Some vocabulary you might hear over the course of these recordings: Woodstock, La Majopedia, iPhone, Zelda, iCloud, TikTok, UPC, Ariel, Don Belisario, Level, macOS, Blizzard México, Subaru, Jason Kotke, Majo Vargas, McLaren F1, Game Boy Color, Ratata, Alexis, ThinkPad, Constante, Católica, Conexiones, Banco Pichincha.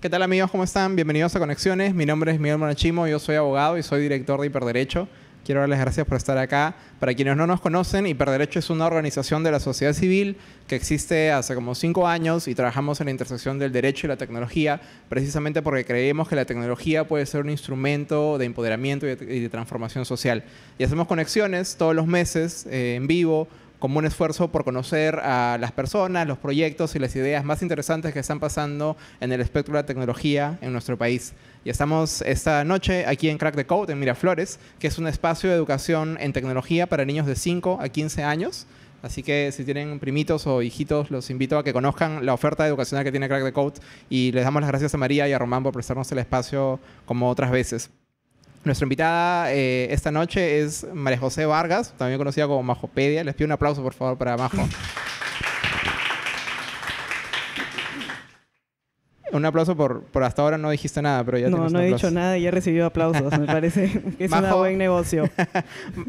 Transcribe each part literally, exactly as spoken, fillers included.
¿Qué tal amigos? ¿Cómo están? Bienvenidos a Conexiones. Mi nombre es Miguel Monachimo, yo soy abogado y soy director de Hiperderecho. Quiero darles gracias por estar acá. Para quienes no nos conocen, Hiperderecho es una organización de la sociedad civil que existe hace como cinco años y trabajamos en la intersección del derecho y la tecnología, precisamente porque creemos que la tecnología puede ser un instrumento de empoderamiento y de, y de transformación social. Y hacemos conexiones todos los meses eh, en vivo, como un esfuerzo por conocer a las personas, los proyectos y las ideas más interesantes que están pasando en el espectro de la tecnología en nuestro país. Y estamos esta noche aquí en Crack the Code, en Miraflores, que es un espacio de educación en tecnología para niños de cinco a quince años. Así que si tienen primitos o hijitos, los invito a que conozcan la oferta educacional que tiene Crack the Code. Y les damos las gracias a María y a Román por prestarnos el espacio como otras veces. Nuestra invitada eh, esta noche es María José Vargas, también conocida como Majopedia. Les pido un aplauso, por favor, para Majo. Un aplauso por, por hasta ahora no dijiste nada, pero ya no, tienes no un aplauso. No, no he dicho nada y ya he recibido aplausos. Me parece que es un buen negocio.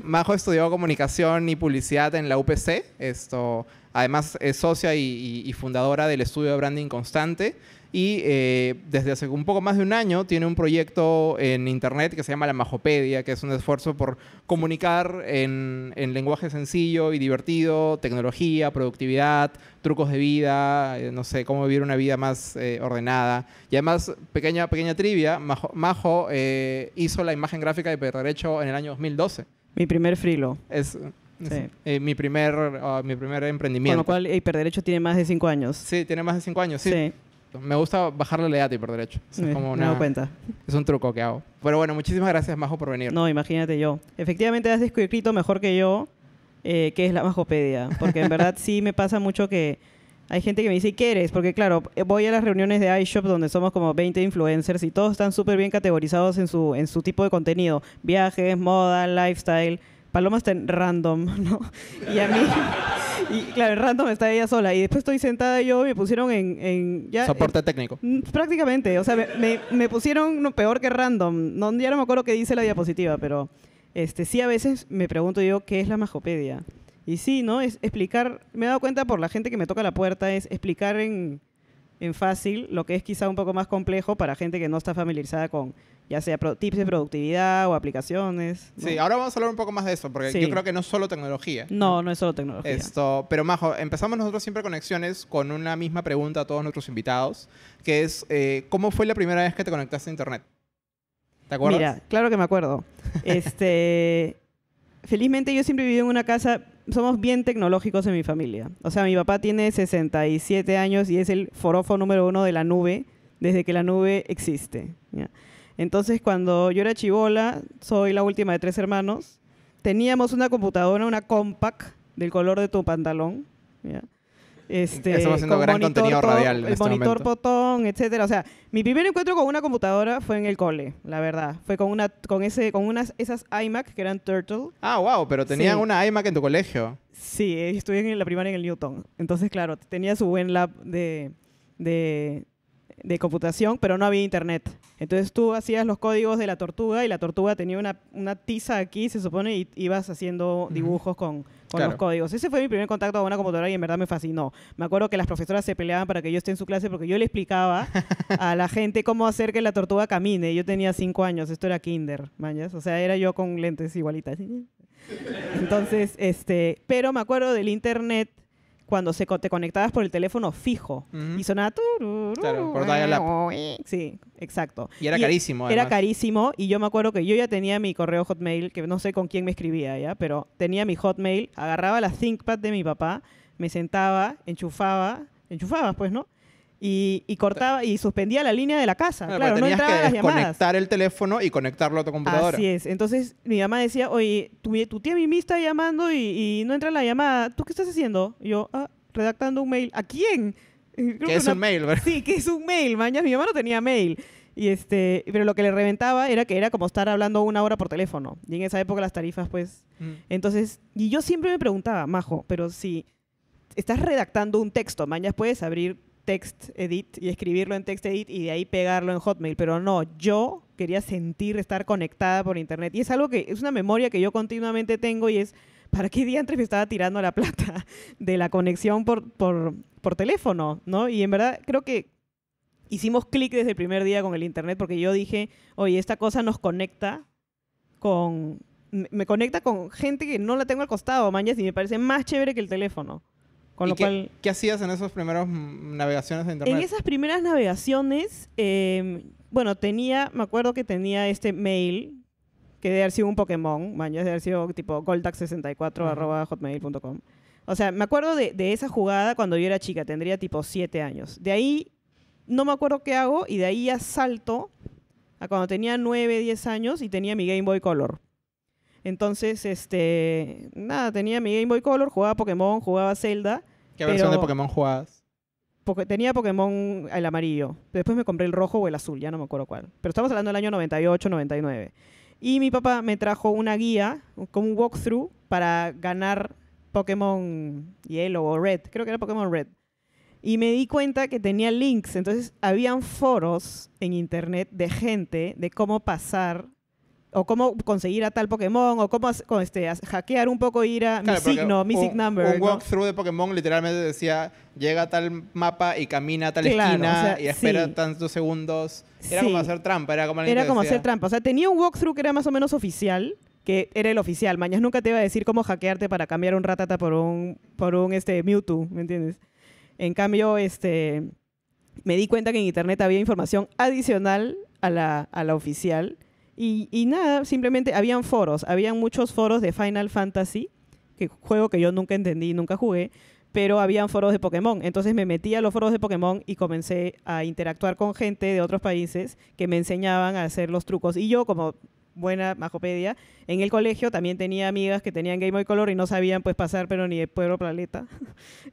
Majo estudió comunicación y publicidad en la U P C. Esto, además, es socia y, y, y fundadora del estudio de branding Constante. Y eh, desde hace un poco más de un año tiene un proyecto en internet que se llama La Majopedia, que es un esfuerzo por comunicar en, en lenguaje sencillo y divertido, tecnología, productividad, trucos de vida, eh, no sé, cómo vivir una vida más eh, ordenada. Y además, pequeña, pequeña trivia, Majo, Majo eh, hizo la imagen gráfica de Hiperderecho en el año dos mil doce. Mi primer frilo. Es... Sí. Eh, mi, primer, uh, mi primer emprendimiento. Con lo cual Hiperderecho tiene más de cinco años. Sí, tiene más de cinco años, sí. sí. Me gusta bajarle la edad a Hiperderecho. O sea, sí, es como una, me doy cuenta. Es un truco que hago. Pero bueno, muchísimas gracias, Majo, por venir. No, imagínate yo. Efectivamente, has descrito mejor que yo eh, qué es la Majopedia. Porque en verdad sí me pasa mucho que hay gente que me dice, ¿y qué eres? Porque claro, voy a las reuniones de iShop donde somos como veinte influencers y todos están súper bien categorizados en su, en su tipo de contenido. Viajes, moda, lifestyle... Paloma está en random, ¿no? Y a mí... Y claro, en random está ella sola. Y después estoy sentada yo y me pusieron en... en ya, soporte eh, técnico. Prácticamente. O sea, me, me, me pusieron no, peor que random. No, ya no me acuerdo qué dice la diapositiva, pero... Este, sí, a veces me pregunto yo qué es la Majopedia. Y sí, ¿no? Es explicar... Me he dado cuenta por la gente que me toca la puerta, es explicar en, en fácil lo que es quizá un poco más complejo para gente que no está familiarizada con... ya sea tips de productividad o aplicaciones, ¿no? Sí, ahora vamos a hablar un poco más de eso, porque sí. Yo creo que no es solo tecnología. No, no es solo tecnología. Esto, pero Majo, empezamos nosotros siempre Conexiones con una misma pregunta a todos nuestros invitados, que es, eh, ¿cómo fue la primera vez que te conectaste a internet? ¿Te acuerdas? Mira, claro que me acuerdo. este, felizmente yo siempre viví en una casa, somos bien tecnológicos en mi familia. O sea, mi papá tiene sesenta y siete años y es el forofo número uno de la nube, desde que la nube existe, ¿ya? Entonces, cuando yo era chibola, soy la última de tres hermanos, teníamos una computadora, una Compaq, del color de tu pantalón. ¿Ya? Este, Estamos haciendo gran monitor, contenido radial en el este monitor momento. Potón, etcétera. O sea, mi primer encuentro con una computadora fue en el cole, la verdad. Fue con una, con ese, con unas esas iMac que eran Turtle. Ah, wow, pero tenían sí. una iMac en tu colegio. Sí, estudié en la primaria en el Newton. Entonces, claro, tenía su buen lab de... de de computación, pero no había internet. Entonces tú hacías los códigos de la tortuga y la tortuga tenía una, una tiza aquí, se supone, y ibas haciendo dibujos uh-huh. con, con claro. los códigos. Ese fue mi primer contacto con una computadora y en verdad me fascinó. Me acuerdo que las profesoras se peleaban para que yo esté en su clase porque yo le explicaba a la gente cómo hacer que la tortuga camine. Yo tenía cinco años, esto era kinder, mañas. O sea, era yo con lentes igualitas. Entonces, este, pero me acuerdo del internet cuando se, te conectabas por el teléfono fijo uh-huh. y sonaba... Claro, por dial-up. Sí, exacto. Y era y carísimo, además. Era carísimo y yo me acuerdo que yo ya tenía mi correo Hotmail, que no sé con quién me escribía ya, pero tenía mi Hotmail, agarraba la ThinkPad de mi papá, me sentaba, enchufaba, enchufabas pues, ¿no? Y, y cortaba y suspendía la línea de la casa. Bueno, claro, no entraban las llamadas. Tenías que desconectar el teléfono y conectarlo a tu computadora. Así es. Entonces, mi mamá decía, oye, tu, tu tía Mimi está llamando y, y no entra en la llamada. ¿Tú qué estás haciendo? Y yo, ah, redactando un mail. ¿A quién? Creo que es una... un mail, ¿verdad? Sí, que es un mail, mañas. Mi mamá no tenía mail. Y este, pero lo que le reventaba era que era como estar hablando una hora por teléfono. Y en esa época las tarifas, pues... Mm. Entonces, y yo siempre me preguntaba, Majo, pero si estás redactando un texto, mañas, puedes abrir... text edit y escribirlo en text edit y de ahí pegarlo en Hotmail, pero no, yo quería sentir estar conectada por internet y es algo que, es una memoria que yo continuamente tengo y es, ¿para qué diantres me estaba tirando la plata de la conexión por, por, por teléfono, ¿no? Y en verdad creo que hicimos clic desde el primer día con el internet, porque yo dije, oye, esta cosa nos conecta con... me conecta con gente que no la tengo al costado, mañas, y me parece más chévere que el teléfono. Con lo ¿Y cual, qué, qué hacías en esas primeras navegaciones de internet? En esas primeras navegaciones, eh, bueno, tenía, me acuerdo que tenía este mail, que debe haber sido un Pokémon, mañas, debe haber sido tipo goldax sesenta y cuatro arroba hotmail punto com. O sea, me acuerdo de, de esa jugada cuando yo era chica, tendría tipo siete años. De ahí, no me acuerdo qué hago, y de ahí ya salto a cuando tenía nueve, diez años y tenía mi Game Boy Color. Entonces, este, nada, tenía mi Game Boy Color, jugaba Pokémon, jugaba Zelda. ¿Qué versión de Pokémon jugabas? Porque tenía Pokémon el amarillo. Después me compré el rojo o el azul, ya no me acuerdo cuál. Pero estamos hablando del año noventa y ocho, noventa y nueve. Y mi papá me trajo una guía, como un walkthrough, para ganar Pokémon Yellow o Red. Creo que era Pokémon Red. Y me di cuenta que tenía links. Entonces, habían foros en internet de gente de cómo pasar... o cómo conseguir a tal Pokémon, o cómo este, hackear un poco, ir a claro, mi signo, un, mi sig number. Un ¿no? walkthrough de Pokémon literalmente decía, llega a tal mapa y camina a tal claro, esquina, o sea, y espera sí. tantos segundos. Era sí. como hacer trampa. Era como, era como hacer trampa. O sea, tenía un walkthrough que era más o menos oficial, que era el oficial. Mañas nunca te iba a decir cómo hackearte para cambiar un Ratata por un, por un este, Mewtwo, ¿me entiendes? En cambio, este, me di cuenta que en internet había información adicional a la, a la oficial. Y, y nada, simplemente habían foros. Habían muchos foros de Final Fantasy, que juego que yo nunca entendí, nunca jugué, pero habían foros de Pokémon. Entonces me metí a los foros de Pokémon y comencé a interactuar con gente de otros países que me enseñaban a hacer los trucos. Y yo, como buena majopedia, en el colegio también tenía amigas que tenían Game Boy Color y no sabían pues pasar, pero ni de pueblo planeta.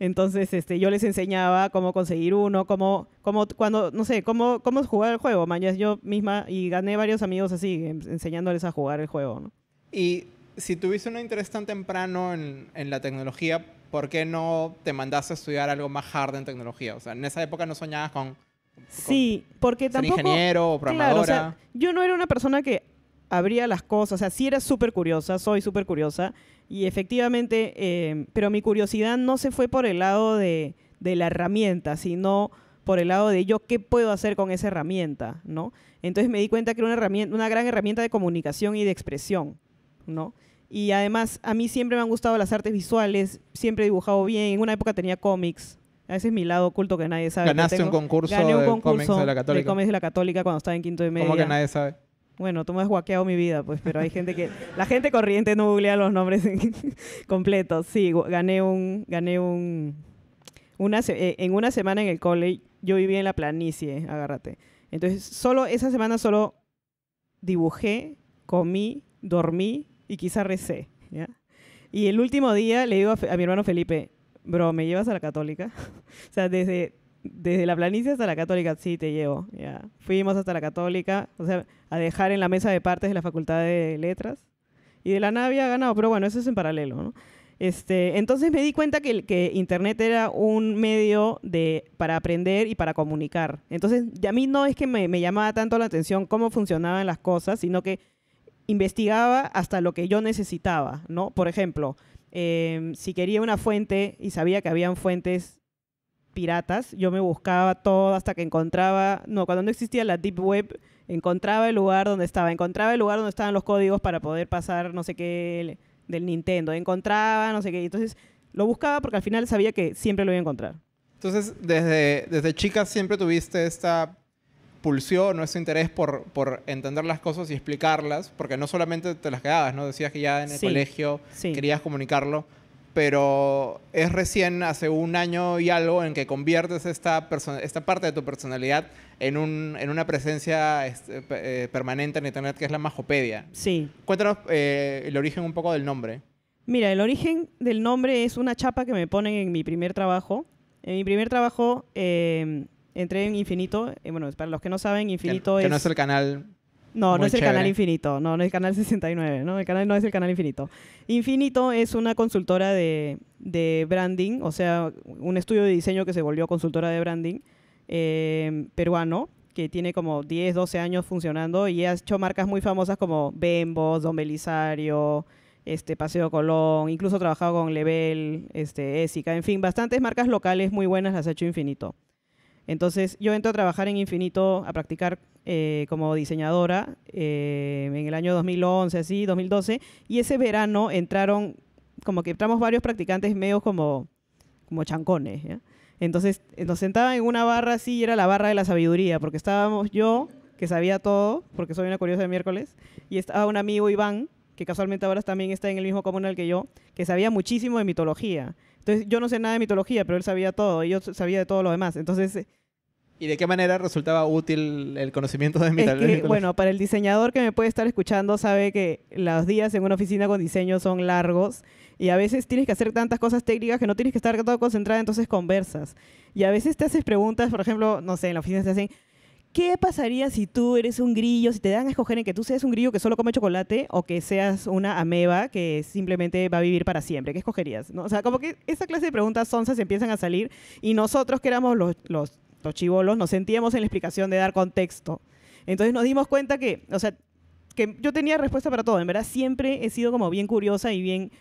Entonces este, yo les enseñaba cómo conseguir uno, cómo, cómo, cuando, no sé, cómo, cómo jugar el juego. Mañas yo misma, y gané varios amigos así, enseñándoles a jugar el juego, ¿no? Y si tuviste un interés tan temprano en, en la tecnología, ¿por qué no te mandaste a estudiar algo más hard en tecnología? O sea, en esa época no soñabas con, con sí, porque tampoco, ser ingeniero o programadora. Claro, o sea, yo no era una persona que abría las cosas, o sea, sí era súper curiosa, soy súper curiosa, y efectivamente, eh, pero mi curiosidad no se fue por el lado de, de la herramienta, sino por el lado de yo, ¿qué puedo hacer con esa herramienta? ¿No? Entonces me di cuenta que era una, herramienta, una gran herramienta de comunicación y de expresión, ¿no? Y además, a mí siempre me han gustado las artes visuales, siempre he dibujado bien, en una época tenía cómics, ese es mi lado oculto que nadie sabe. Ganaste un concurso, Gané un concurso de cómics de la Católica. De cómics de la Católica cuando estaba en quinto de media. ¿Cómo que nadie sabe? Bueno, tú me has guaqueado mi vida, pues, pero hay gente que... La gente corriente no googlea los nombres completos. Sí, gané un... Gané un una, en una semana en el cole, yo vivía en la planicie, agárrate. Entonces, solo esa semana solo dibujé, comí, dormí y quizá recé, ¿ya? Y el último día le digo a, a mi hermano Felipe, bro, ¿me llevas a la Católica? O sea, desde... Desde la planicie hasta la Católica, sí, te llevo. Ya. Fuimos hasta la Católica, o sea, a dejar en la mesa de partes de la Facultad de Letras. Y de la nada había ganado, pero bueno, eso es en paralelo, ¿no? Este, entonces me di cuenta que, que Internet era un medio de, para aprender y para comunicar. Entonces, a mí no es que me, me llamaba tanto la atención cómo funcionaban las cosas, sino que investigaba hasta lo que yo necesitaba, ¿no? Por ejemplo, eh, si quería una fuente y sabía que habían fuentes piratas, yo me buscaba todo hasta que encontraba, no, cuando no existía la Deep Web, encontraba el lugar donde estaba, encontraba el lugar donde estaban los códigos para poder pasar no sé qué del Nintendo, encontraba no sé qué, entonces lo buscaba porque al final sabía que siempre lo iba a encontrar. Entonces, desde, desde chica siempre tuviste esta pulsión o ese interés por, por entender las cosas y explicarlas, porque no solamente te las quedabas, ¿no? Decías que ya en el sí, colegio sí. querías comunicarlo. Pero es recién hace un año y algo en que conviertes esta, esta parte de tu personalidad en, un, en una presencia este, eh, permanente en internet, que es la Majopedia. Sí. Cuéntanos eh, el origen un poco del nombre. Mira, el origen del nombre es una chapa que me ponen en mi primer trabajo. En mi primer trabajo eh, entré en Infinito. Eh, bueno, para los que no saben, Infinito que, es... Que no es el canal... No, Muy no es chévere. El canal Infinito, no, no es el canal sesenta y nueve, ¿no? El canal no es el canal Infinito. Infinito es una consultora de, de branding, o sea, un estudio de diseño que se volvió consultora de branding eh, peruano, que tiene como diez, doce años funcionando y ha hecho marcas muy famosas como Bembos, Don Belisario, este, Paseo Colón, incluso ha trabajado con Level, este, Ésica, en fin, bastantes marcas locales muy buenas las ha hecho Infinito. Entonces, yo entro a trabajar en Infinito, a practicar eh, como diseñadora eh, en el año dos mil once, así, dos mil doce. Y ese verano entraron, como que entramos varios practicantes medio como, como chancones, ¿ya? Entonces, nos sentaban en una barra así y era la barra de la sabiduría, porque estábamos yo, que sabía todo, porque soy una curiosa de miércoles, y estaba un amigo, Iván, que casualmente ahora también está en el mismo comunal que yo, que sabía muchísimo de mitología. Entonces, yo no sé nada de mitología, pero él sabía todo, y yo sabía de todo lo demás. Entonces... ¿Y de qué manera resultaba útil el conocimiento de mitología? Es que, bueno, para el diseñador que me puede estar escuchando, sabe que los días en una oficina con diseño son largos, y a veces tienes que hacer tantas cosas técnicas que no tienes que estar todo concentrada, entonces conversas. Y a veces te haces preguntas, por ejemplo, no sé, en la oficina te hacen... ¿Qué pasaría si tú eres un grillo, si te dan a escoger en que tú seas un grillo que solo come chocolate o que seas una ameba que simplemente va a vivir para siempre? ¿Qué escogerías? ¿No? O sea, como que esa clase de preguntas sonzas empiezan a salir y nosotros, que éramos los, los, los chibolos, nos sentíamos en la explicación de dar contexto. Entonces nos dimos cuenta que, o sea, que yo tenía respuesta para todo. En verdad, siempre he sido como bien curiosa y bien...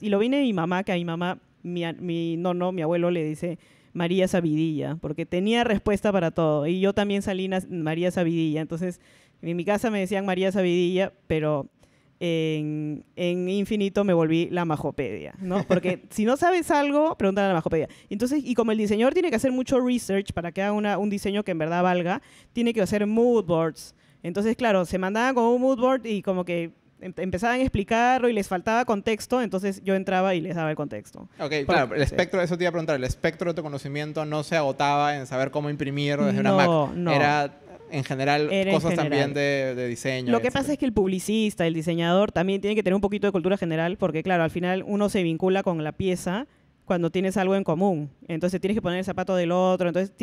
Y lo viene de mi mamá, que a mi mamá, mi, mi nono, mi abuelo le dice... María Sabidilla, porque tenía respuesta para todo. Y yo también salí María Sabidilla. Entonces, en mi casa me decían María Sabidilla, pero en, en Infinito me volví la Majopedia, ¿no? Porque si no sabes algo, pregúntale a la Majopedia. Entonces, y como el diseñador tiene que hacer mucho research para que haga una, un diseño que en verdad valga, tiene que hacer mood boards. Entonces, claro, se mandaban con un mood board y como que... empezaban a explicarlo y les faltaba contexto, entonces yo entraba y les daba el contexto. Ok, Por, claro, el espectro, sí. Eso te iba a preguntar, el espectro de tu conocimiento no se agotaba en saber cómo imprimir desde no, una Mac. No. Era en general Era cosas en general. también de, de diseño. Lo que etcétera. pasa es que el publicista, el diseñador, también tiene que tener un poquito de cultura general, porque claro, al final uno se vincula con la pieza cuando tienes algo en común. Entonces tienes que poner el zapato del otro, entonces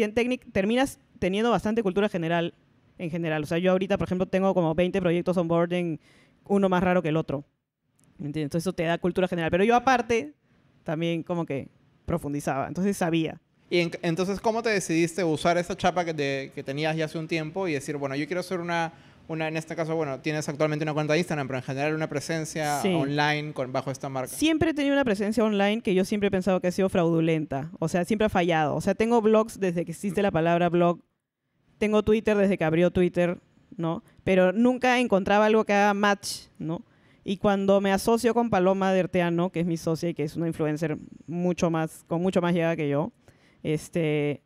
terminas teniendo bastante cultura general en general. O sea, yo ahorita, por ejemplo, tengo como veinte proyectos on board en uno más raro que el otro. ¿Entiendes? Entonces eso te da cultura general. Pero yo aparte también como que profundizaba. Entonces sabía. Y en, entonces, ¿cómo te decidiste usar esa chapa que, te, que tenías ya hace un tiempo y decir, bueno, yo quiero hacer una, una... En este caso, bueno, tienes actualmente una cuenta de Instagram, pero en general una presencia sí. online con, bajo esta marca. Siempre he tenido una presencia online que yo siempre he pensado que ha sido fraudulenta. O sea, siempre ha fallado. O sea, tengo blogs desde que existe la palabra blog. Tengo Twitter desde que abrió Twitter, ¿no? Pero nunca encontraba algo que haga match, ¿no? Y cuando me asocio con Paloma de Arteano, que es mi socia y que es una influencer mucho más, con mucho más llegada que yo, este,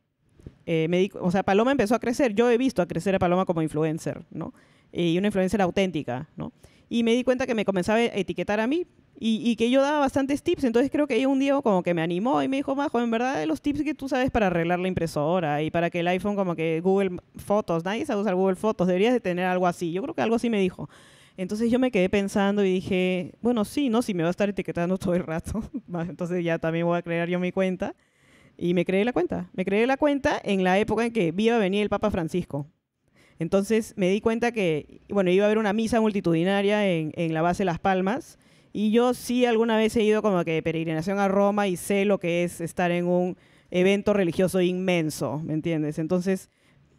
eh, me di, o sea, Paloma empezó a crecer. Yo he visto a crecer a Paloma como influencer, ¿no? Y una influencer auténtica, ¿no? Y me di cuenta que me comenzaba a etiquetar a mí y, y que yo daba bastantes tips. Entonces creo que ella un día como que me animó y me dijo, Majo, en verdad los tips que tú sabes para arreglar la impresora y para que el iPhone como que Google Fotos, nadie sabe usar Google Fotos, deberías de tener algo así. Yo creo que algo así me dijo. Entonces yo me quedé pensando y dije, bueno, sí, ¿no? Si me va a estar etiquetando todo el rato, entonces ya también voy a crear yo mi cuenta. Y me creé la cuenta. Me creé la cuenta en la época en que iba a venir el Papa Francisco. Entonces me di cuenta que, bueno, iba a haber una misa multitudinaria en, en la base de Las Palmas. Y yo sí alguna vez he ido como que de peregrinación a Roma y sé lo que es estar en un evento religioso inmenso, ¿me entiendes? Entonces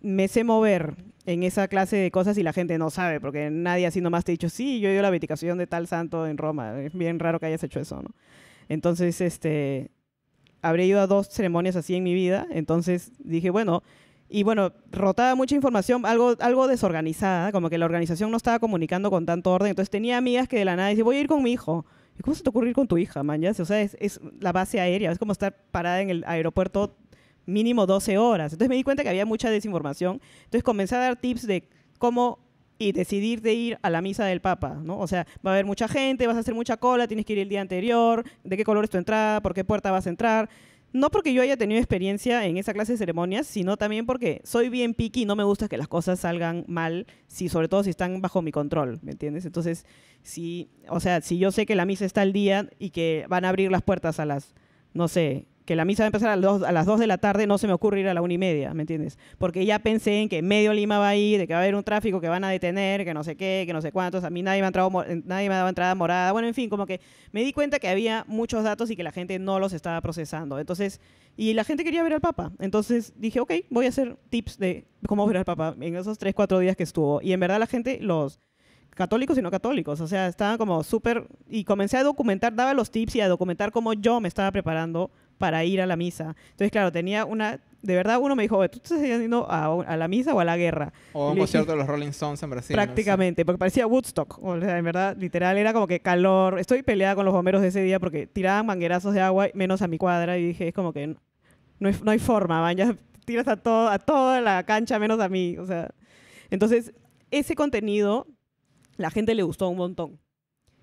me sé mover en esa clase de cosas y la gente no sabe, porque nadie así nomás te ha dicho, sí, yo he ido a la beaticación de tal santo en Roma. Es bien raro que hayas hecho eso, ¿no? Entonces, este, habré ido a dos ceremonias así en mi vida. Entonces dije, bueno... Y bueno, rotaba mucha información, algo, algo desorganizada, como que la organización no estaba comunicando con tanto orden. Entonces tenía amigas que de la nada decían, voy a ir con mi hijo. ¿Y cómo se te ocurre ir con tu hija, man? ¿Ya? O sea, es, es la base aérea, es como estar parada en el aeropuerto mínimo doce horas. Entonces me di cuenta que había mucha desinformación. Entonces comencé a dar tips de cómo y decidir de ir a la misa del Papa, ¿no? O sea, va a haber mucha gente, vas a hacer mucha cola, tienes que ir el día anterior, de qué color es tu entrada, por qué puerta vas a entrar. No porque yo haya tenido experiencia en esa clase de ceremonias, sino también porque soy bien picky y no me gusta que las cosas salgan mal, si, sobre todo si están bajo mi control, ¿me entiendes? Entonces, si, o sea, si yo sé que la misa está al día y que van a abrir las puertas a las, no sé, que la misa va a empezar a, dos, a las dos de la tarde, no se me ocurre ir a la una y media, ¿me entiendes? Porque ya pensé en que medio Lima va a ir, de que va a haber un tráfico, que van a detener, que no sé qué, que no sé cuántos. A mí nadie me ha entrado, nadie me ha dado entrada morada. Bueno, en fin, como que me di cuenta que había muchos datos y que la gente no los estaba procesando. Entonces, y la gente quería ver al Papa. Entonces dije, ok, voy a hacer tips de cómo ver al Papa en esos tres, cuatro días que estuvo. Y en verdad la gente, los católicos y no católicos, o sea, estaban como súper... Y comencé a documentar, daba los tips y a documentar cómo yo me estaba preparando para ir a la misa. Entonces, claro, tenía una de verdad uno me dijo, tú estás yendo a, a la misa o a la guerra. O a un concierto de los Rolling Stones en Brasil. Prácticamente, no sé, porque parecía Woodstock. O sea, en verdad, literal, era como que calor. Estoy peleada con los bomberos de ese día porque tiraban manguerazos de agua menos a mi cuadra y dije, es como que no, no, hay, no hay forma, man, ya tiras a, todo, a toda la cancha menos a mí. O sea, entonces, ese contenido, la gente le gustó un montón.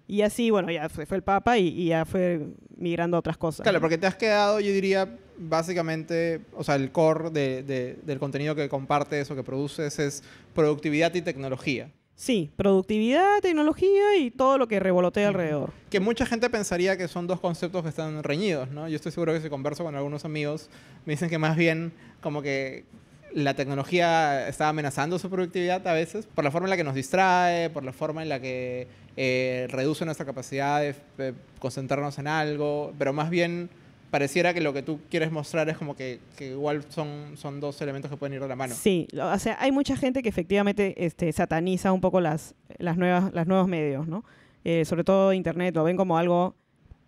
Y así, bueno, ya fue, fue el Papa y, y ya fue migrando a otras cosas. Claro, porque te has quedado, yo diría, básicamente, o sea, el core de, de, del contenido que compartes o que produces es productividad y tecnología. Sí, productividad, tecnología y todo lo que revolotea alrededor. Que mucha gente pensaría que son dos conceptos que están reñidos, ¿no? Yo estoy seguro que si converso con algunos amigos, me dicen que más bien como que la tecnología está amenazando su productividad a veces por la forma en la que nos distrae, por la forma en la que eh, reduce nuestra capacidad de, de concentrarnos en algo, pero más bien pareciera que lo que tú quieres mostrar es como que, que igual son, son dos elementos que pueden ir de la mano. Sí, o sea, hay mucha gente que efectivamente este, sataniza un poco las, las nuevas, los nuevos medios, ¿no? Eh, sobre todo internet, lo ven como algo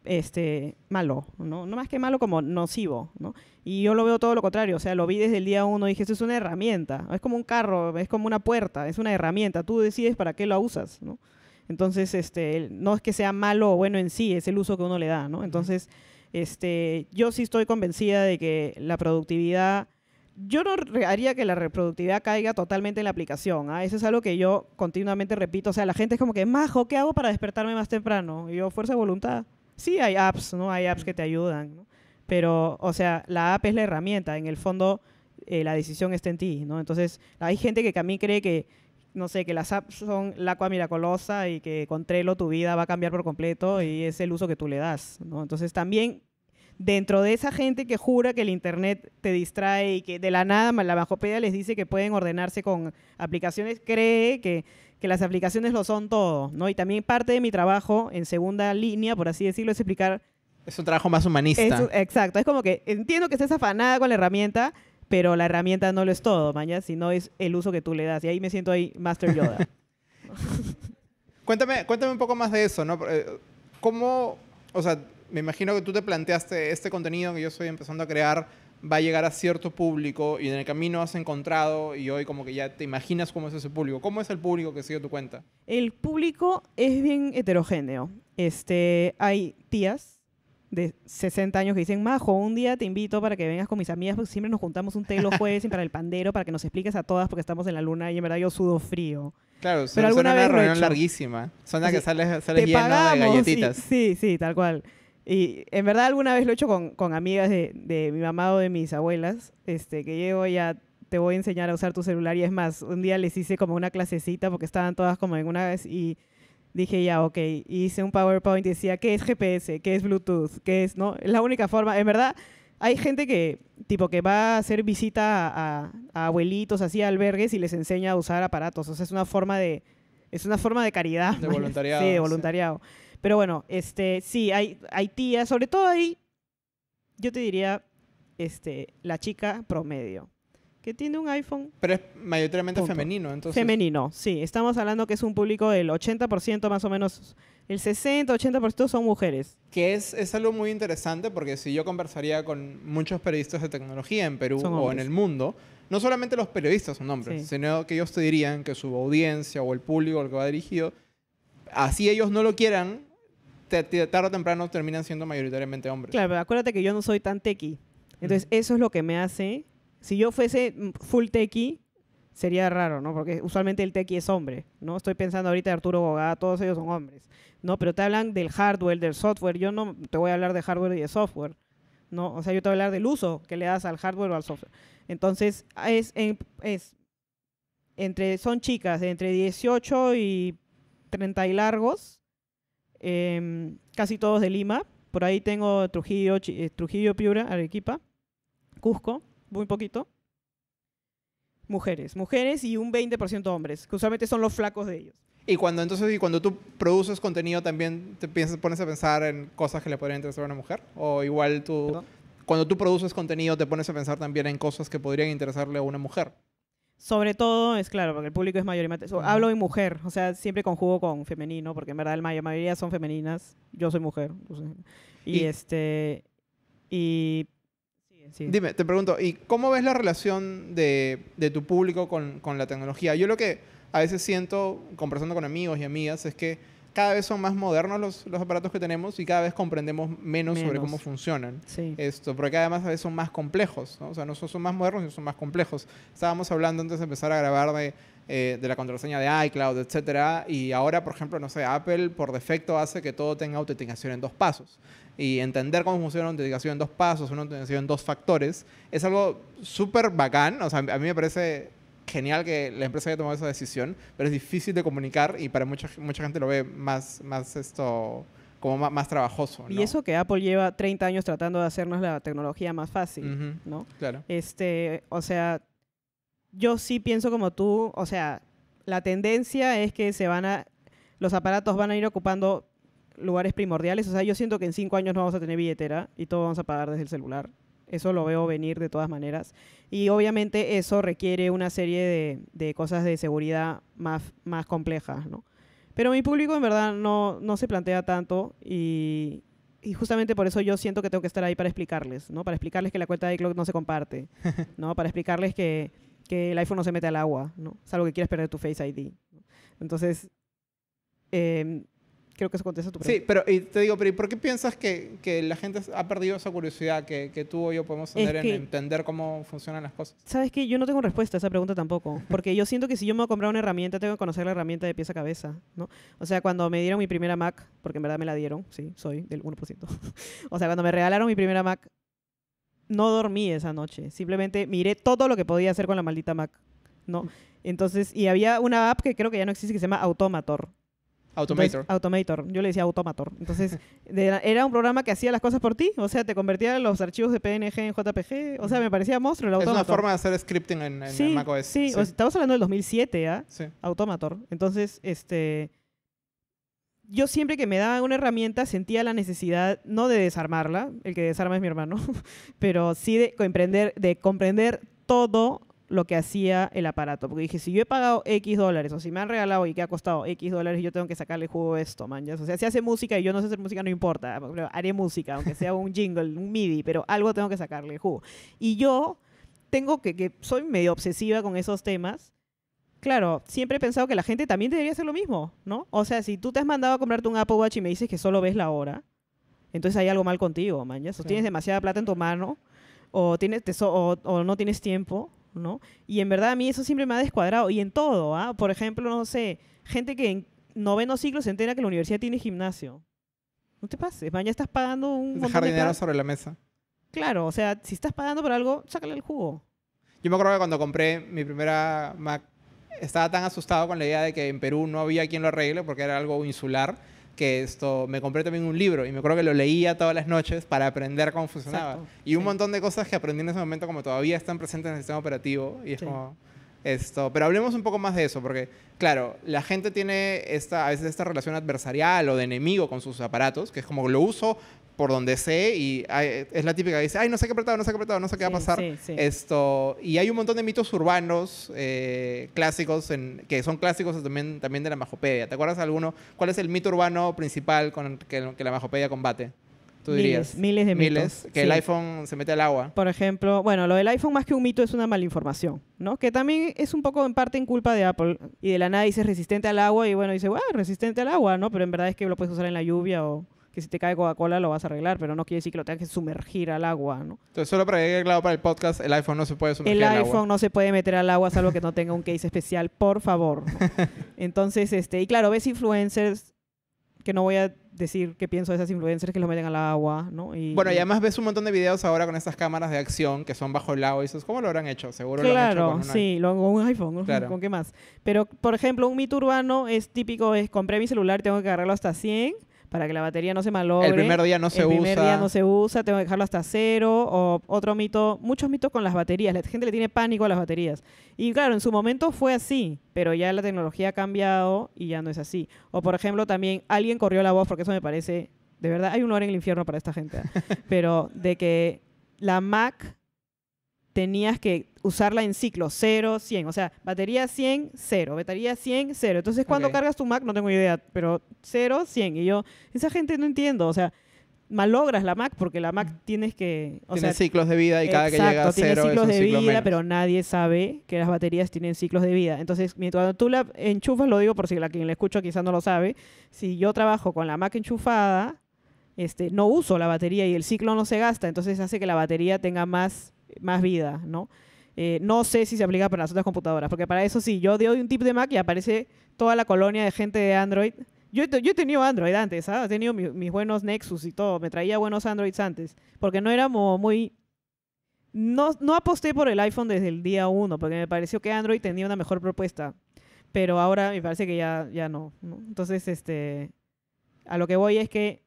este, malo, ¿no? No más que malo, como nocivo, ¿no? Y yo lo veo todo lo contrario, o sea, lo vi desde el día uno y dije, esto es una herramienta, es como un carro, es como una puerta, es una herramienta, tú decides para qué la usas, ¿no? Entonces, este, no es que sea malo o bueno en sí, es el uso que uno le da, ¿no? Entonces, este, yo sí estoy convencida de que la productividad, yo no haría que la productividad caiga totalmente en la aplicación, ¿eh? Eso es algo que yo continuamente repito, o sea, la gente es como que, Majo, ¿qué hago para despertarme más temprano? Y yo, fuerza de voluntad. Sí, hay apps, ¿no? Hay apps que te ayudan, ¿no? Pero, o sea, la app es la herramienta. En el fondo, eh, la decisión está en ti, ¿no? Entonces, hay gente que, que a mí cree que, no sé, que las apps son la agua miracolosa y que con Trello tu vida va a cambiar por completo y es el uso que tú le das, ¿no? Entonces, también, dentro de esa gente que jura que el internet te distrae y que de la nada la Majopedia les dice que pueden ordenarse con aplicaciones, cree que, que las aplicaciones lo son todo, ¿no? Y también parte de mi trabajo en segunda línea, por así decirlo, es explicar. Es un trabajo más humanista. Es, exacto. Es como que entiendo que estés afanada con la herramienta, pero la herramienta no lo es todo, maña, sino es el uso que tú le das. Y ahí me siento ahí Master Yoda. cuéntame, cuéntame un poco más de eso, ¿no? ¿Cómo, o sea, me imagino que tú te planteaste este contenido que yo estoy empezando a crear va a llegar a cierto público y en el camino has encontrado y hoy como que ya te imaginas cómo es ese público. ¿Cómo es el público que sigue tu cuenta? El público es bien heterogéneo. Este, hay tías de sesenta años que dicen, Majo, un día te invito para que vengas con mis amigas porque siempre nos juntamos un té los jueves y para el pandero para que nos expliques a todas porque estamos en la luna y en verdad yo sudo frío. Claro, son, pero alguna vez una reunión he larguísima. Son las que sales, sales lleno pagamos, de galletitas. Sí, sí, sí, tal cual. Y en verdad alguna vez lo he hecho con, con amigas de, de mi mamá o de mis abuelas, este, que llego ya, te voy a enseñar a usar tu celular y es más, un día les hice como una clasecita porque estaban todas como en una vez y dije, ya, ok, hice un PowerPoint y decía, ¿qué es G P S? ¿Qué es Bluetooth? ¿Qué es? No, es la única forma. En verdad, hay gente que, tipo, que va a hacer visita a, a, a abuelitos, así, a albergues y les enseña a usar aparatos. O sea, es una forma de, es una forma de caridad. De voluntariado. Sí, de voluntariado. Sí. Pero bueno, este, sí, hay, hay tías, sobre todo ahí, yo te diría, este, la chica promedio que tiene un iPhone. Pero es mayoritariamente punto. Femenino, entonces. Femenino, sí. Estamos hablando que es un público del ochenta por ciento más o menos, el sesenta, ochenta por ciento son mujeres. Que es, es algo muy interesante porque si yo conversaría con muchos periodistas de tecnología en Perú o en el mundo, no solamente los periodistas son hombres, sí, sino que ellos te dirían que su audiencia o el público al que va dirigido, así ellos no lo quieran, tarde o temprano terminan siendo mayoritariamente hombres. Claro, pero acuérdate que yo no soy tan tequi. Entonces, mm. eso es lo que me hace. Si yo fuese full techie, sería raro, ¿no? Porque usualmente el techie es hombre, ¿no? Estoy pensando ahorita de Arturo Gogá, todos ellos son hombres, ¿no? Pero te hablan del hardware, del software. Yo no te voy a hablar de hardware y de software, ¿no? O sea, yo te voy a hablar del uso que le das al hardware o al software. Entonces, es, es, entre, son chicas de entre dieciocho y treinta y largos, eh, casi todos de Lima. Por ahí tengo Trujillo, Trujillo, Piura, Arequipa, Cusco. Muy poquito. Mujeres. Mujeres y un veinte por ciento hombres, que usualmente son los flacos de ellos. Y cuando, entonces, y cuando tú produces contenido, ¿también te piensas, pones a pensar en cosas que le podrían interesar a una mujer? ¿O igual tú, ¿Perdón? cuando tú produces contenido, te pones a pensar también en cosas que podrían interesarle a una mujer? Sobre todo, es claro, porque el público es mayormente. So, uh-huh. Hablo de mujer, o sea, siempre conjugo con femenino, porque en verdad la mayoría son femeninas. Yo soy mujer. Y, y este... y sí. Dime, te pregunto, ¿y cómo ves la relación de, de tu público con, con la tecnología? Yo lo que a veces siento, conversando con amigos y amigas, es que cada vez son más modernos los, los aparatos que tenemos y cada vez comprendemos menos, menos. sobre cómo funcionan. Sí. Esto, porque además a veces son más complejos, ¿no? O sea, no son, son más modernos, sino son más complejos. Estábamos hablando antes de empezar a grabar de, eh, de la contraseña de iCloud, etcétera, y ahora, por ejemplo, no sé, Apple por defecto hace que todo tenga autenticación en dos pasos. Y entender cómo funciona una autenticación en dos pasos, una autenticación en dos factores, es algo súper bacán. O sea, a mí me parece genial que la empresa haya tomado esa decisión, pero es difícil de comunicar y para mucha, mucha gente lo ve más, más esto, como más, más trabajoso, ¿no? Y eso que Apple lleva treinta años tratando de hacernos la tecnología más fácil, uh-huh. ¿no? Claro. Este, o sea, yo sí pienso como tú, o sea, la tendencia es que se van a, los aparatos van a ir ocupando lugares primordiales. O sea, yo siento que en cinco años no vamos a tener billetera y todo vamos a pagar desde el celular. Eso lo veo venir de todas maneras. Y obviamente eso requiere una serie de, de cosas de seguridad más, más complejas, ¿no? Pero mi público en verdad no, no se plantea tanto y, y justamente por eso yo siento que tengo que estar ahí para explicarles, ¿no? Para explicarles que la cuenta de iCloud no se comparte, ¿no? Para explicarles que, que el iPhone no se mete al agua, ¿no? Salvo que quieras perder tu Face I D. Entonces, eh, creo que eso contesta tu pregunta. Sí, pero y te digo, pero ¿y por qué piensas que, que la gente ha perdido esa curiosidad que, que tú o yo podemos tener es que, en entender cómo funcionan las cosas? Sabes que yo no tengo respuesta a esa pregunta tampoco, porque yo siento que si yo me voy a comprar una herramienta, tengo que conocer la herramienta de pies a cabeza, ¿no? O sea, cuando me dieron mi primera Mac, porque en verdad me la dieron, sí, soy del uno por ciento. O sea, cuando me regalaron mi primera Mac, no dormí esa noche. Simplemente miré todo lo que podía hacer con la maldita Mac, ¿no? Entonces, y había una app que creo que ya no existe que se llama Automator. Automator. Entonces, Automator. Yo le decía Automator. Entonces, de, era un programa que hacía las cosas por ti. O sea, te convertía los archivos de P N G en J P G. O sea, me parecía monstruo el Automator. Es una forma de hacer scripting en, en, sí, en macOS. Sí, sí. O sea, estamos hablando del dos mil siete, ¿ah? ¿eh? Sí. Automator. Entonces, este... yo siempre que me daban una herramienta sentía la necesidad, no de desarmarla, el que desarma es mi hermano, pero sí de comprender, de comprender todo lo que hacía el aparato. Porque dije, si yo he pagado X dólares, o si me han regalado y que ha costado X dólares, yo tengo que sacarle jugo a esto, man. ¿Ya? O sea, si hace música y yo no sé hacer música, no importa. Haré música, aunque sea un jingle, un midi, pero algo tengo que sacarle jugo. Y yo tengo que, que soy medio obsesiva con esos temas. Claro, siempre he pensado que la gente también debería hacer lo mismo, ¿no? O sea, si tú te has mandado a comprarte un Apple Watch y me dices que solo ves la hora, entonces hay algo mal contigo, man. ¿Ya? O tienes demasiada plata en tu mano, o, tienes teso o, o no tienes tiempo, ¿no? Y en verdad a mí eso siempre me ha descuadrado. Y en todo, ¿ah? Por ejemplo, no sé, gente que en noveno ciclo se entera que la universidad tiene gimnasio. No te pases, man, ya estás pagando un montón de plata. Dejar dinero sobre la mesa. Claro, o sea, si estás pagando por algo, sácale el jugo. Yo me acuerdo que cuando compré mi primera Mac, estaba tan asustado con la idea de que en Perú no había quien lo arregle porque era algo insular, que esto, me compré también un libro y me acuerdo que lo leía todas las noches para aprender cómo funcionaba. Exacto, y un sí. montón de cosas que aprendí en ese momento como todavía están presentes en el sistema operativo y es sí. como esto. Pero hablemos un poco más de eso porque, claro, la gente tiene esta, a veces esta relación adversarial o de enemigo con sus aparatos, que es como lo uso por donde sé y hay, es la típica que dice, ay, no sé qué apretado, no sé qué apretado, no sé qué va a pasar. Sí, sí, sí. Esto, y hay un montón de mitos urbanos eh, clásicos, en, que son clásicos también, también de la Majopedia. ¿Te acuerdas de alguno? ¿Cuál es el mito urbano principal con que, que la Majopedia combate? Tú dirías. Miles, miles de mitos. Miles, que sí. el iPhone se mete al agua. Por ejemplo, bueno, lo del iPhone más que un mito es una malinformación, ¿no? Que también es un poco en parte en culpa de Apple. Y de la nada dices resistente al agua y bueno, dice, wow, resistente al agua, ¿no? Pero en verdad es que lo puedes usar en la lluvia o... que si te cae Coca-Cola lo vas a arreglar, pero no quiere decir que lo tengas que sumergir al agua, ¿no? Entonces, solo para que quede claro para el podcast, el iPhone no se puede sumergir al agua. El iPhone no se puede meter al agua, salvo que no tenga un case especial, por favor, ¿no? Entonces, este, y claro, ves influencers, que no voy a decir qué pienso de esas influencers que lo meten al agua, ¿no? Y, bueno, y además ves un montón de videos ahora con estas cámaras de acción que son bajo el agua y dices, ¿cómo lo habrán hecho? Seguro claro, lo han hecho con una... sí, lo, con un iPhone, claro. ¿Con qué más? Pero, por ejemplo, un mito urbano es típico, es compré mi celular, tengo que agarrarlo hasta cien, para que la batería no se malogre. El primer día no se usa. El primer día no se usa, tengo que dejarlo hasta cero. O otro mito, muchos mitos con las baterías. La gente le tiene pánico a las baterías. Y claro, en su momento fue así, pero ya la tecnología ha cambiado y ya no es así. O por ejemplo, también alguien corrió la voz, porque eso me parece, de verdad, hay un lugar en el infierno para esta gente, ¿eh? Pero de que la Mac tenías que usarla en ciclo cero, cien. O sea, batería cien, cero. Batería cien, cero. Entonces, ¿cuándo okay. cargas tu Mac? No tengo idea, pero cero, cien. Y yo, esa gente no entiendo. O sea, malogras la Mac, porque la Mac tienes que... O tiene sea, ciclos de vida y cada exacto, que llega a cero tiene ciclos es un de ciclo vida, menos. Pero nadie sabe que las baterías tienen ciclos de vida. Entonces, cuando tú la enchufas, lo digo por si la quien la escucha quizás no lo sabe, si yo trabajo con la Mac enchufada, este, no uso la batería y el ciclo no se gasta, entonces hace que la batería tenga más, más vida, ¿no? Eh, no sé si se aplica para las otras computadoras, porque para eso sí, yo doy un tip de Mac y aparece toda la colonia de gente de Android. Yo, yo he tenido Android antes, ¿sabes? He tenido mi, mis buenos Nexus y todo. Me traía buenos Androids antes. Porque no éramos muy... No, no aposté por el iPhone desde el día uno, porque me pareció que Android tenía una mejor propuesta. Pero ahora me parece que ya, ya no, no. Entonces, este... A lo que voy es que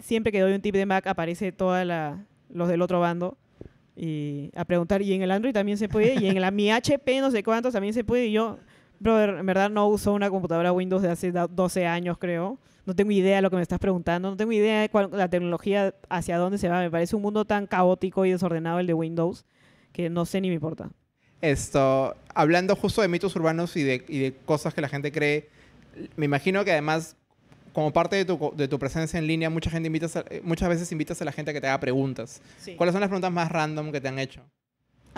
siempre que doy un tip de Mac aparece toda la... Los del otro bando. Y a preguntar, ¿y en el Android también se puede? Y en la, mi H P no sé cuántos también se puede. Y yo... Brother, en verdad no uso una computadora Windows de hace doce años, creo. No tengo idea de lo que me estás preguntando. No tengo idea de cuál, la tecnología hacia dónde se va. Me parece un mundo tan caótico y desordenado el de Windows que no sé ni me importa. Esto, hablando justo de mitos urbanos y de, y de cosas que la gente cree, me imagino que además, como parte de tu, de tu presencia en línea, mucha gente invitas a, muchas veces invitas a la gente a que te haga preguntas. Sí. ¿Cuáles son las preguntas más random que te han hecho?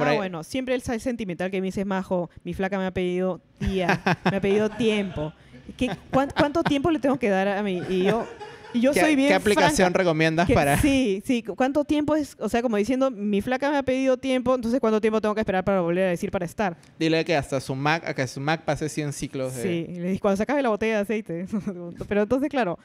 Ah, bueno, siempre el sentimental que me dices, Majo, mi flaca me ha pedido tía, me ha pedido tiempo. ¿Qué, cuánto, ¿Cuánto tiempo le tengo que dar a mí? Y yo, y yo soy bien ¿Qué aplicación franca, recomiendas que, para...? Sí, sí, ¿cuánto tiempo es? O sea, como diciendo, mi flaca me ha pedido tiempo, entonces ¿cuánto tiempo tengo que esperar para volver a decir para estar? Dile que hasta su Mac, a que su Mac pase cien ciclos. De... Sí, le dije, cuando se acabe la botella de aceite. Pero entonces, claro,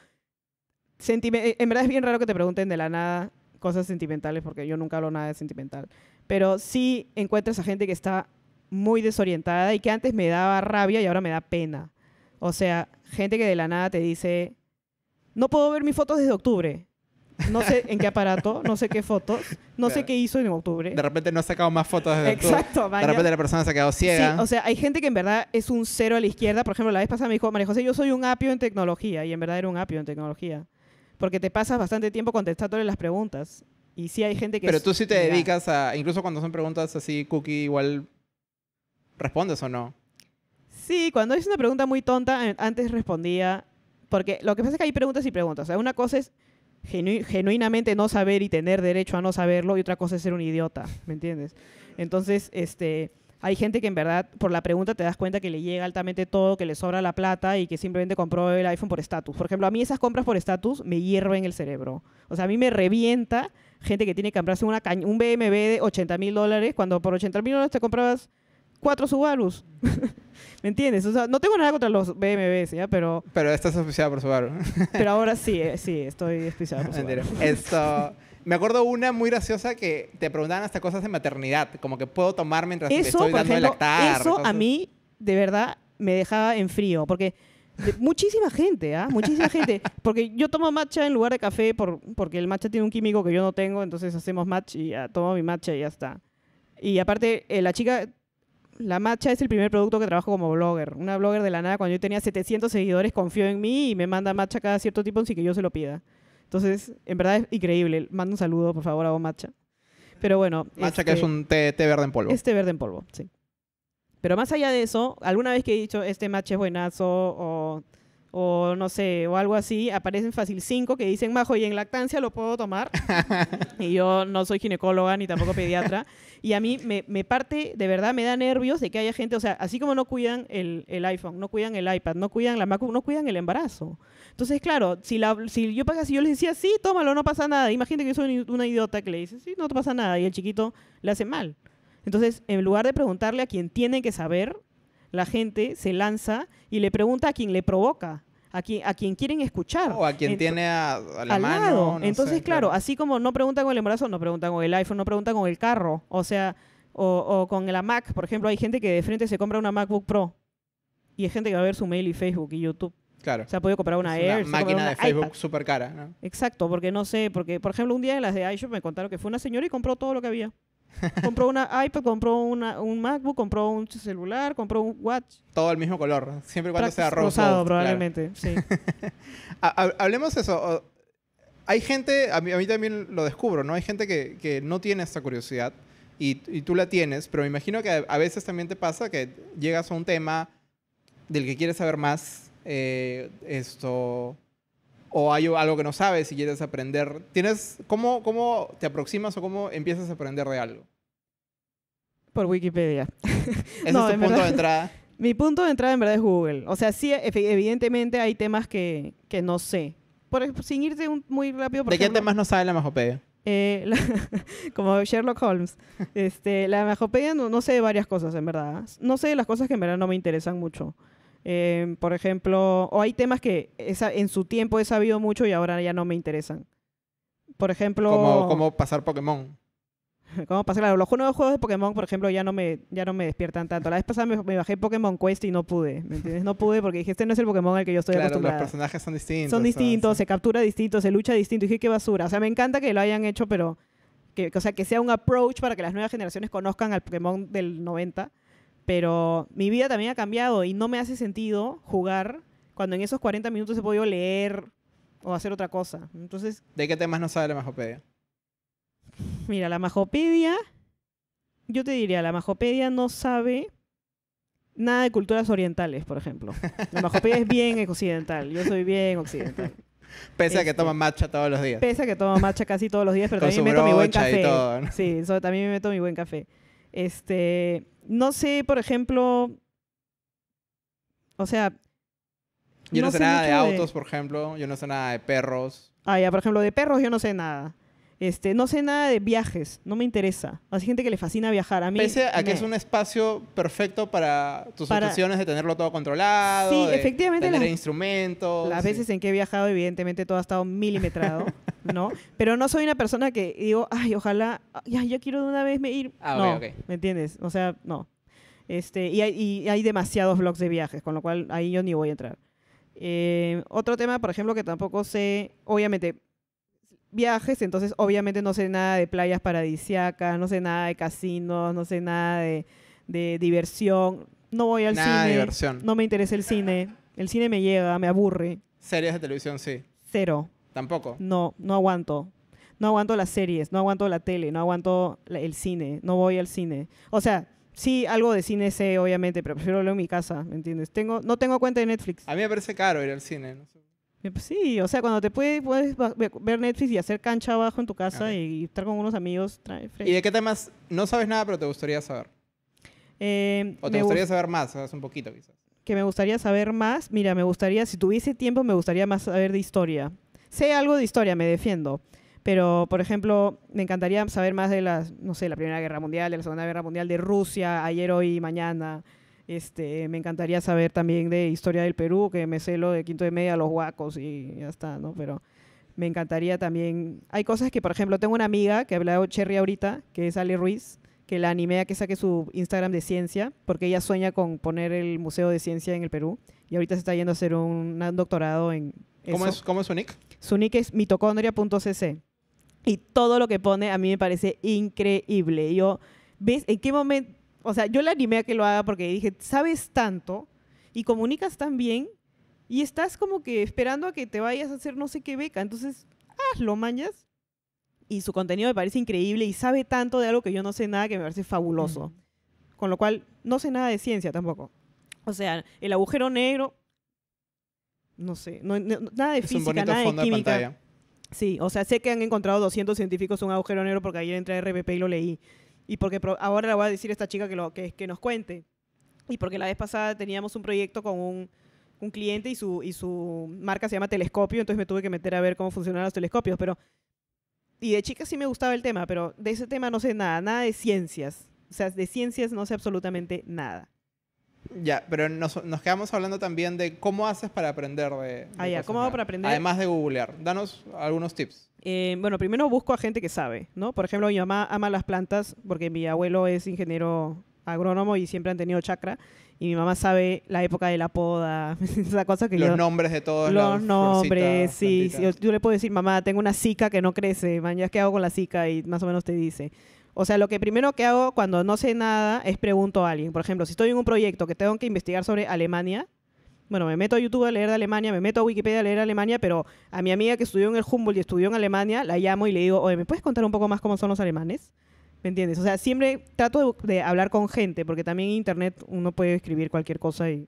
sentime... en verdad es bien raro que te pregunten de la nada cosas sentimentales, porque yo nunca hablo nada de sentimental. Pero sí encuentras a gente que está muy desorientada y que antes me daba rabia y ahora me da pena. O sea, gente que de la nada te dice, no puedo ver mis fotos desde octubre. No sé en qué aparato, no sé qué fotos, no claro. sé qué hizo en octubre. De repente no ha sacado más fotos desde Exacto, octubre. Exacto. De repente la persona se ha quedado ciega. Sí, o sea, hay gente que en verdad es un cero a la izquierda. Por ejemplo, la vez pasada me dijo, María José, yo soy un apio en tecnología. Y en verdad era un apio en tecnología. Porque te pasas bastante tiempo contestándole las preguntas. Y sí hay gente que... Pero tú sí te mira. dedicas a... Incluso cuando son preguntas así, cookie, igual... ¿Respondes o no? Sí, cuando es una pregunta muy tonta, antes respondía... Porque lo que pasa es que hay preguntas y preguntas. O sea, una cosa es genu- genuinamente no saber y tener derecho a no saberlo, y otra cosa es ser un idiota, ¿me entiendes? Entonces, este... Hay gente que en verdad, por la pregunta, te das cuenta que le llega altamente todo, que le sobra la plata y que simplemente compró el iPhone por estatus. Por ejemplo, a mí esas compras por estatus me hierven el cerebro. O sea, a mí me revienta gente que tiene que comprarse una ca- un B M W de ochenta mil dólares cuando por ochenta mil dólares te comprabas cuatro Subarus. ¿Me entiendes? O sea, no tengo nada contra los B M Ws, ¿ya? Pero... Pero estás auspiciada por Subaru. Pero ahora sí, eh, sí, estoy auspiciada por Subaru. Esto... Me acuerdo una muy graciosa que te preguntaban hasta cosas de maternidad, como que puedo tomar mientras eso, estoy dando ejemplo, de lactar. Eso cosas. A mí, de verdad, me dejaba en frío, porque muchísima gente, ¿ah? ¿eh? Muchísima gente. Porque yo tomo matcha en lugar de café por, porque el matcha tiene un químico que yo no tengo, entonces hacemos matcha y ya, tomo mi matcha y ya está. Y aparte, eh, la chica... La matcha es el primer producto que trabajo como blogger. Una blogger de la nada, cuando yo tenía setecientos seguidores, confió en mí y me manda matcha cada cierto tiempo sin que yo se lo pida. Entonces, en verdad es increíble. Manda un saludo, por favor, a vos, matcha. Pero bueno... Matcha este, que es un té, té verde en polvo. Es té verde en polvo, sí. Pero más allá de eso, alguna vez que he dicho, este matcha es buenazo o, o no sé, o algo así, aparecen fácil cinco que dicen, Majo, ¿y en lactancia lo puedo tomar? Y yo no soy ginecóloga ni tampoco pediatra. Y a mí me, me parte, de verdad, me da nervios de que haya gente, o sea, así como no cuidan el, el iPhone, no cuidan el iPad, no cuidan la Mac, no cuidan el embarazo. Entonces, claro, si, la, si, yo, si yo les decía, sí, tómalo, no pasa nada. Imagínate que yo soy una idiota que le dice, sí, no te pasa nada. Y el chiquito le hace mal. Entonces, en lugar de preguntarle a quien tiene que saber, la gente se lanza y le pregunta a quien le provoca. A quien, a quien quieren escuchar. O a quien Ent- tiene a, a la al mano. Lado. No Entonces, sé, claro, claro, así como no preguntan con el embarazo, no preguntan con el iPhone, no preguntan con el carro. O sea, o, o con la Mac. Por ejemplo, hay gente que de frente se compra una MacBook Pro y hay gente que va a ver su mail y Facebook y YouTube. Claro. O sea, ha podido comprar una es Air. Una máquina una de Facebook súper cara, ¿no? Exacto, porque no sé, porque, por ejemplo, un día en las de iShop me contaron que fue una señora y compró todo lo que había. Compró una iPad, compró una, un MacBook, compró un celular, compró un watch. Todo el mismo color, siempre y cuando Practice sea rojo. Rosado, probablemente, claro. Sí. Hablemos de eso. Hay gente, a mí, a mí también lo descubro, ¿no? Hay gente que, que no tiene esta curiosidad y, y tú la tienes, pero me imagino que a, a veces también te pasa que llegas a un tema del que quieres saber más, eh, esto... o hay algo que no sabes y quieres aprender. ¿Tienes, cómo, ¿Cómo te aproximas o cómo empiezas a aprender de algo? Por Wikipedia. ¿Ese no, es tu punto verdad, de entrada? Mi punto de entrada en verdad es Google. O sea, sí, evidentemente hay temas que, que no sé. Por, sin irte un, muy rápido. Por ¿De ejemplo, qué temas no sabe la Majopedia? Eh, la, como Sherlock Holmes. este, la Majopedia no, no sé de varias cosas, en verdad. No sé de las cosas que en verdad no me interesan mucho. Eh, por ejemplo, o hay temas que esa, en su tiempo he sabido mucho y ahora ya no me interesan. Por ejemplo... Como, como pasar Pokémon. ¿Cómo pasa? Claro, los nuevos juegos de Pokémon, por ejemplo, ya no me, ya no me despiertan tanto. La vez pasada me, me bajé Pokémon Quest y no pude, ¿me entiendes? No pude porque dije, este no es el Pokémon al que yo estoy claro, acostumbrada. Los personajes son distintos. Son distintos, son, se sí. captura distinto, se lucha distinto. Y dije, qué basura. O sea, me encanta que lo hayan hecho, pero... Que, o sea, que sea un approach para que las nuevas generaciones conozcan al Pokémon del noventa. Pero mi vida también ha cambiado y no me hace sentido jugar cuando en esos cuarenta minutos he podido leer o hacer otra cosa. Entonces... ¿De qué temas no sabe la Majopedia? Mira, la Majopedia, yo te diría, la Majopedia no sabe nada de culturas orientales, por ejemplo. La Majopedia es bien occidental, yo soy bien occidental. Pese este, a que tomo matcha todos los días. Pese a que tomo matcha casi todos los días, pero también me meto mi buen café. Todo, ¿no? Sí, so, también me meto mi buen café. Este, no sé, por ejemplo, o sea... Yo no, no sé nada de autos, de... por ejemplo, yo no sé nada de perros. Ah, ya, por ejemplo, de perros yo no sé nada. Este, no sé nada de viajes, no me interesa. Hay gente que le fascina viajar. A mí, Pese a que me... es un espacio perfecto para tus para... opciones de tenerlo todo controlado, sí, de efectivamente tener las... instrumentos. Las sí. veces en que he viajado, evidentemente, todo ha estado milimetrado, ¿no? Pero no soy una persona que digo, ay, ojalá, ya, ya quiero de una vez me ir. Ah, no, okay, okay. ¿Me entiendes? O sea, no. Este, y, hay, y hay demasiados vlogs de viajes, con lo cual ahí yo ni voy a entrar. Eh, otro tema, por ejemplo, que tampoco sé, obviamente... viajes, entonces obviamente no sé nada de playas paradisíacas, no sé nada de casinos, no sé nada de, de diversión, no voy al nada cine, de diversión. No me interesa el cine, el cine me llega, me aburre. Series de televisión, sí. Cero. Tampoco. No, no aguanto. No aguanto las series, no aguanto la tele, no aguanto la, el cine, no voy al cine. O sea, sí, algo de cine sé, obviamente, pero prefiero verlo en mi casa, ¿me entiendes? Tengo, no tengo cuenta de Netflix. A mí me parece caro ir al cine, no sé. Sí, o sea, cuando te puedes, puedes ver Netflix y hacer cancha abajo en tu casa okay. y estar con unos amigos. Trae, ¿Y de qué temas no sabes nada, pero te gustaría saber? Eh, ¿O te gustaría saber más? ¿Sabes un poquito, quizás? Que me gustaría saber más. Mira, me gustaría, si tuviese tiempo, me gustaría más saber de historia. Sé algo de historia, me defiendo. Pero, por ejemplo, me encantaría saber más de las, no sé, la Primera Guerra Mundial, de la Segunda Guerra Mundial, de Rusia, ayer, hoy y mañana. Este, me encantaría saber también de historia del Perú, que me sé lo de Quinto de Media, los huacos y ya está, ¿no? Pero me encantaría también... Hay cosas que, por ejemplo, tengo una amiga que ha hablado Cherry ahorita, que es Ale Ruiz, que la animé a que saque su Instagram de ciencia, porque ella sueña con poner el Museo de Ciencia en el Perú y ahorita se está yendo a hacer un, un doctorado en eso. ¿Cómo es, cómo es su nick? Su nick es mitocondria punto c c y todo lo que pone a mí me parece increíble. Yo, ¿ves en qué momento...? O sea, yo la animé a que lo haga porque dije, sabes tanto y comunicas tan bien y estás como que esperando a que te vayas a hacer no sé qué beca. Entonces, hazlo, manjas. Y su contenido me parece increíble y sabe tanto de algo que yo no sé nada que me parece fabuloso. Mm. Con lo cual, no sé nada de ciencia tampoco. O sea, el agujero negro, no sé, no, no, nada de es física, un nada fondo de química. De pantalla. Sí, o sea, sé que han encontrado doscientos científicos un agujero negro porque ayer entré a R P P y lo leí. Y porque ahora le voy a decir a esta chica que, lo, que, que nos cuente. Y porque la vez pasada teníamos un proyecto con un, un cliente y su, y su marca se llama Telescopio, entonces me tuve que meter a ver cómo funcionaban los telescopios. Pero, y de chica sí me gustaba el tema, pero de ese tema no sé nada, nada de ciencias. O sea, de ciencias no sé absolutamente nada. Ya, pero nos, nos quedamos hablando también de cómo haces para aprender. De, de ah, ya, ¿cómo hago para aprender? Además de googlear. Danos algunos tips. Eh, bueno, primero busco a gente que sabe, ¿no? Por ejemplo, mi mamá ama las plantas porque mi abuelo es ingeniero agrónomo y siempre han tenido chakra. Y mi mamá sabe la época de la poda, esas cosas que Los yo, nombres de todos los nombres, florcitas, sí. sí yo, yo le puedo decir, mamá, tengo una zika que no crece. Mañana, ¿qué hago con la zika? Y más o menos te dice... O sea, lo que primero que hago cuando no sé nada es pregunto a alguien. Por ejemplo, si estoy en un proyecto que tengo que investigar sobre Alemania, bueno, me meto a YouTube a leer de Alemania, me meto a Wikipedia a leer de Alemania, pero a mi amiga que estudió en el Humboldt y estudió en Alemania, la llamo y le digo, oye, ¿me puedes contar un poco más cómo son los alemanes? ¿Me entiendes? O sea, siempre trato de, de hablar con gente, porque también en Internet uno puede escribir cualquier cosa y...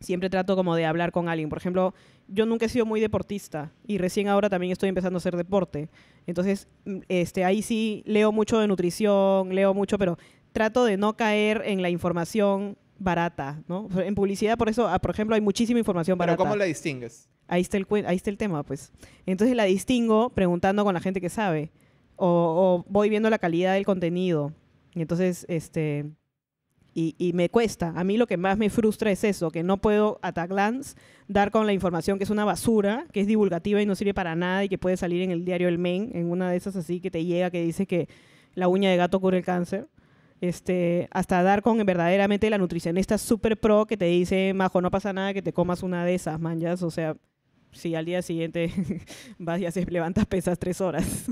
siempre trato como de hablar con alguien. Por ejemplo, yo nunca he sido muy deportista y recién ahora también estoy empezando a hacer deporte. Entonces, este, ahí sí leo mucho de nutrición, leo mucho, pero trato de no caer en la información barata, ¿no? En publicidad, por eso, por ejemplo, hay muchísima información barata. ¿Pero cómo la distingues? Ahí está el, ahí está el tema, pues. Entonces la distingo preguntando con la gente que sabe o, o voy viendo la calidad del contenido. Y entonces, este... Y, y me cuesta. A mí lo que más me frustra es eso, que no puedo a taglance dar con la información que es una basura, que es divulgativa y no sirve para nada y que puede salir en el diario El Men, en una de esas así que te llega que dice que la uña de gato cura el cáncer. Este, hasta dar con verdaderamente la nutricionista super pro que te dice, majo, no pasa nada que te comas una de esas, manjas. O sea, si al día siguiente vas y haces, levantas pesas tres horas.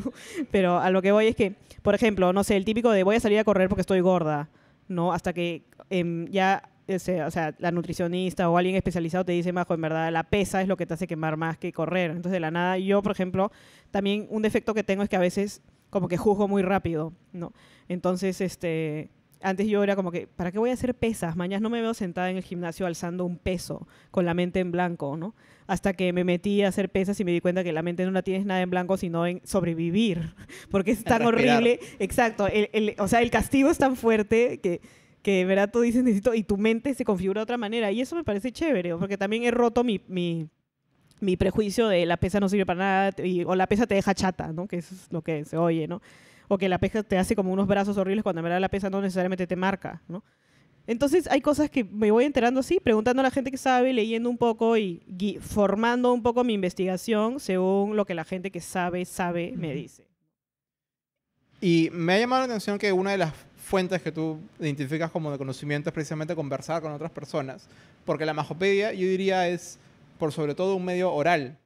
Pero a lo que voy es que, por ejemplo, no sé, el típico de voy a salir a correr porque estoy gorda. No, hasta que eh, ya ese, o sea, la nutricionista o alguien especializado te dice, majo, en verdad la pesa es lo que te hace quemar más que correr. Entonces, de la nada, yo, por ejemplo, también un defecto que tengo es que a veces como que juzgo muy rápido, ¿no? Entonces, este, antes yo era como que, ¿para qué voy a hacer pesas? Mañana no me veo sentada en el gimnasio alzando un peso con la mente en blanco, ¿no? Hasta que me metí a hacer pesas y me di cuenta que la mente no la tienes nada en blanco, sino en sobrevivir. Porque es tan horrible. Exacto. El, el, o sea, el castigo es tan fuerte que, que de verdad tú dices necesito... Y tu mente se configura de otra manera. Y eso me parece chévere, porque también he roto mi... mi mi prejuicio de la pesa no sirve para nada y, o la pesa te deja chata, ¿no? Que eso es lo que se oye, ¿no? O que la pesa te hace como unos brazos horribles cuando en verdad la pesa no necesariamente te marca, ¿no? Entonces hay cosas que me voy enterando así, preguntando a la gente que sabe, leyendo un poco y formando un poco mi investigación según lo que la gente que sabe, sabe, me dice. Y me ha llamado la atención que una de las fuentes que tú identificas como de conocimiento es precisamente conversar con otras personas, porque la Majopedia, yo diría, es por sobre todo un medio oral.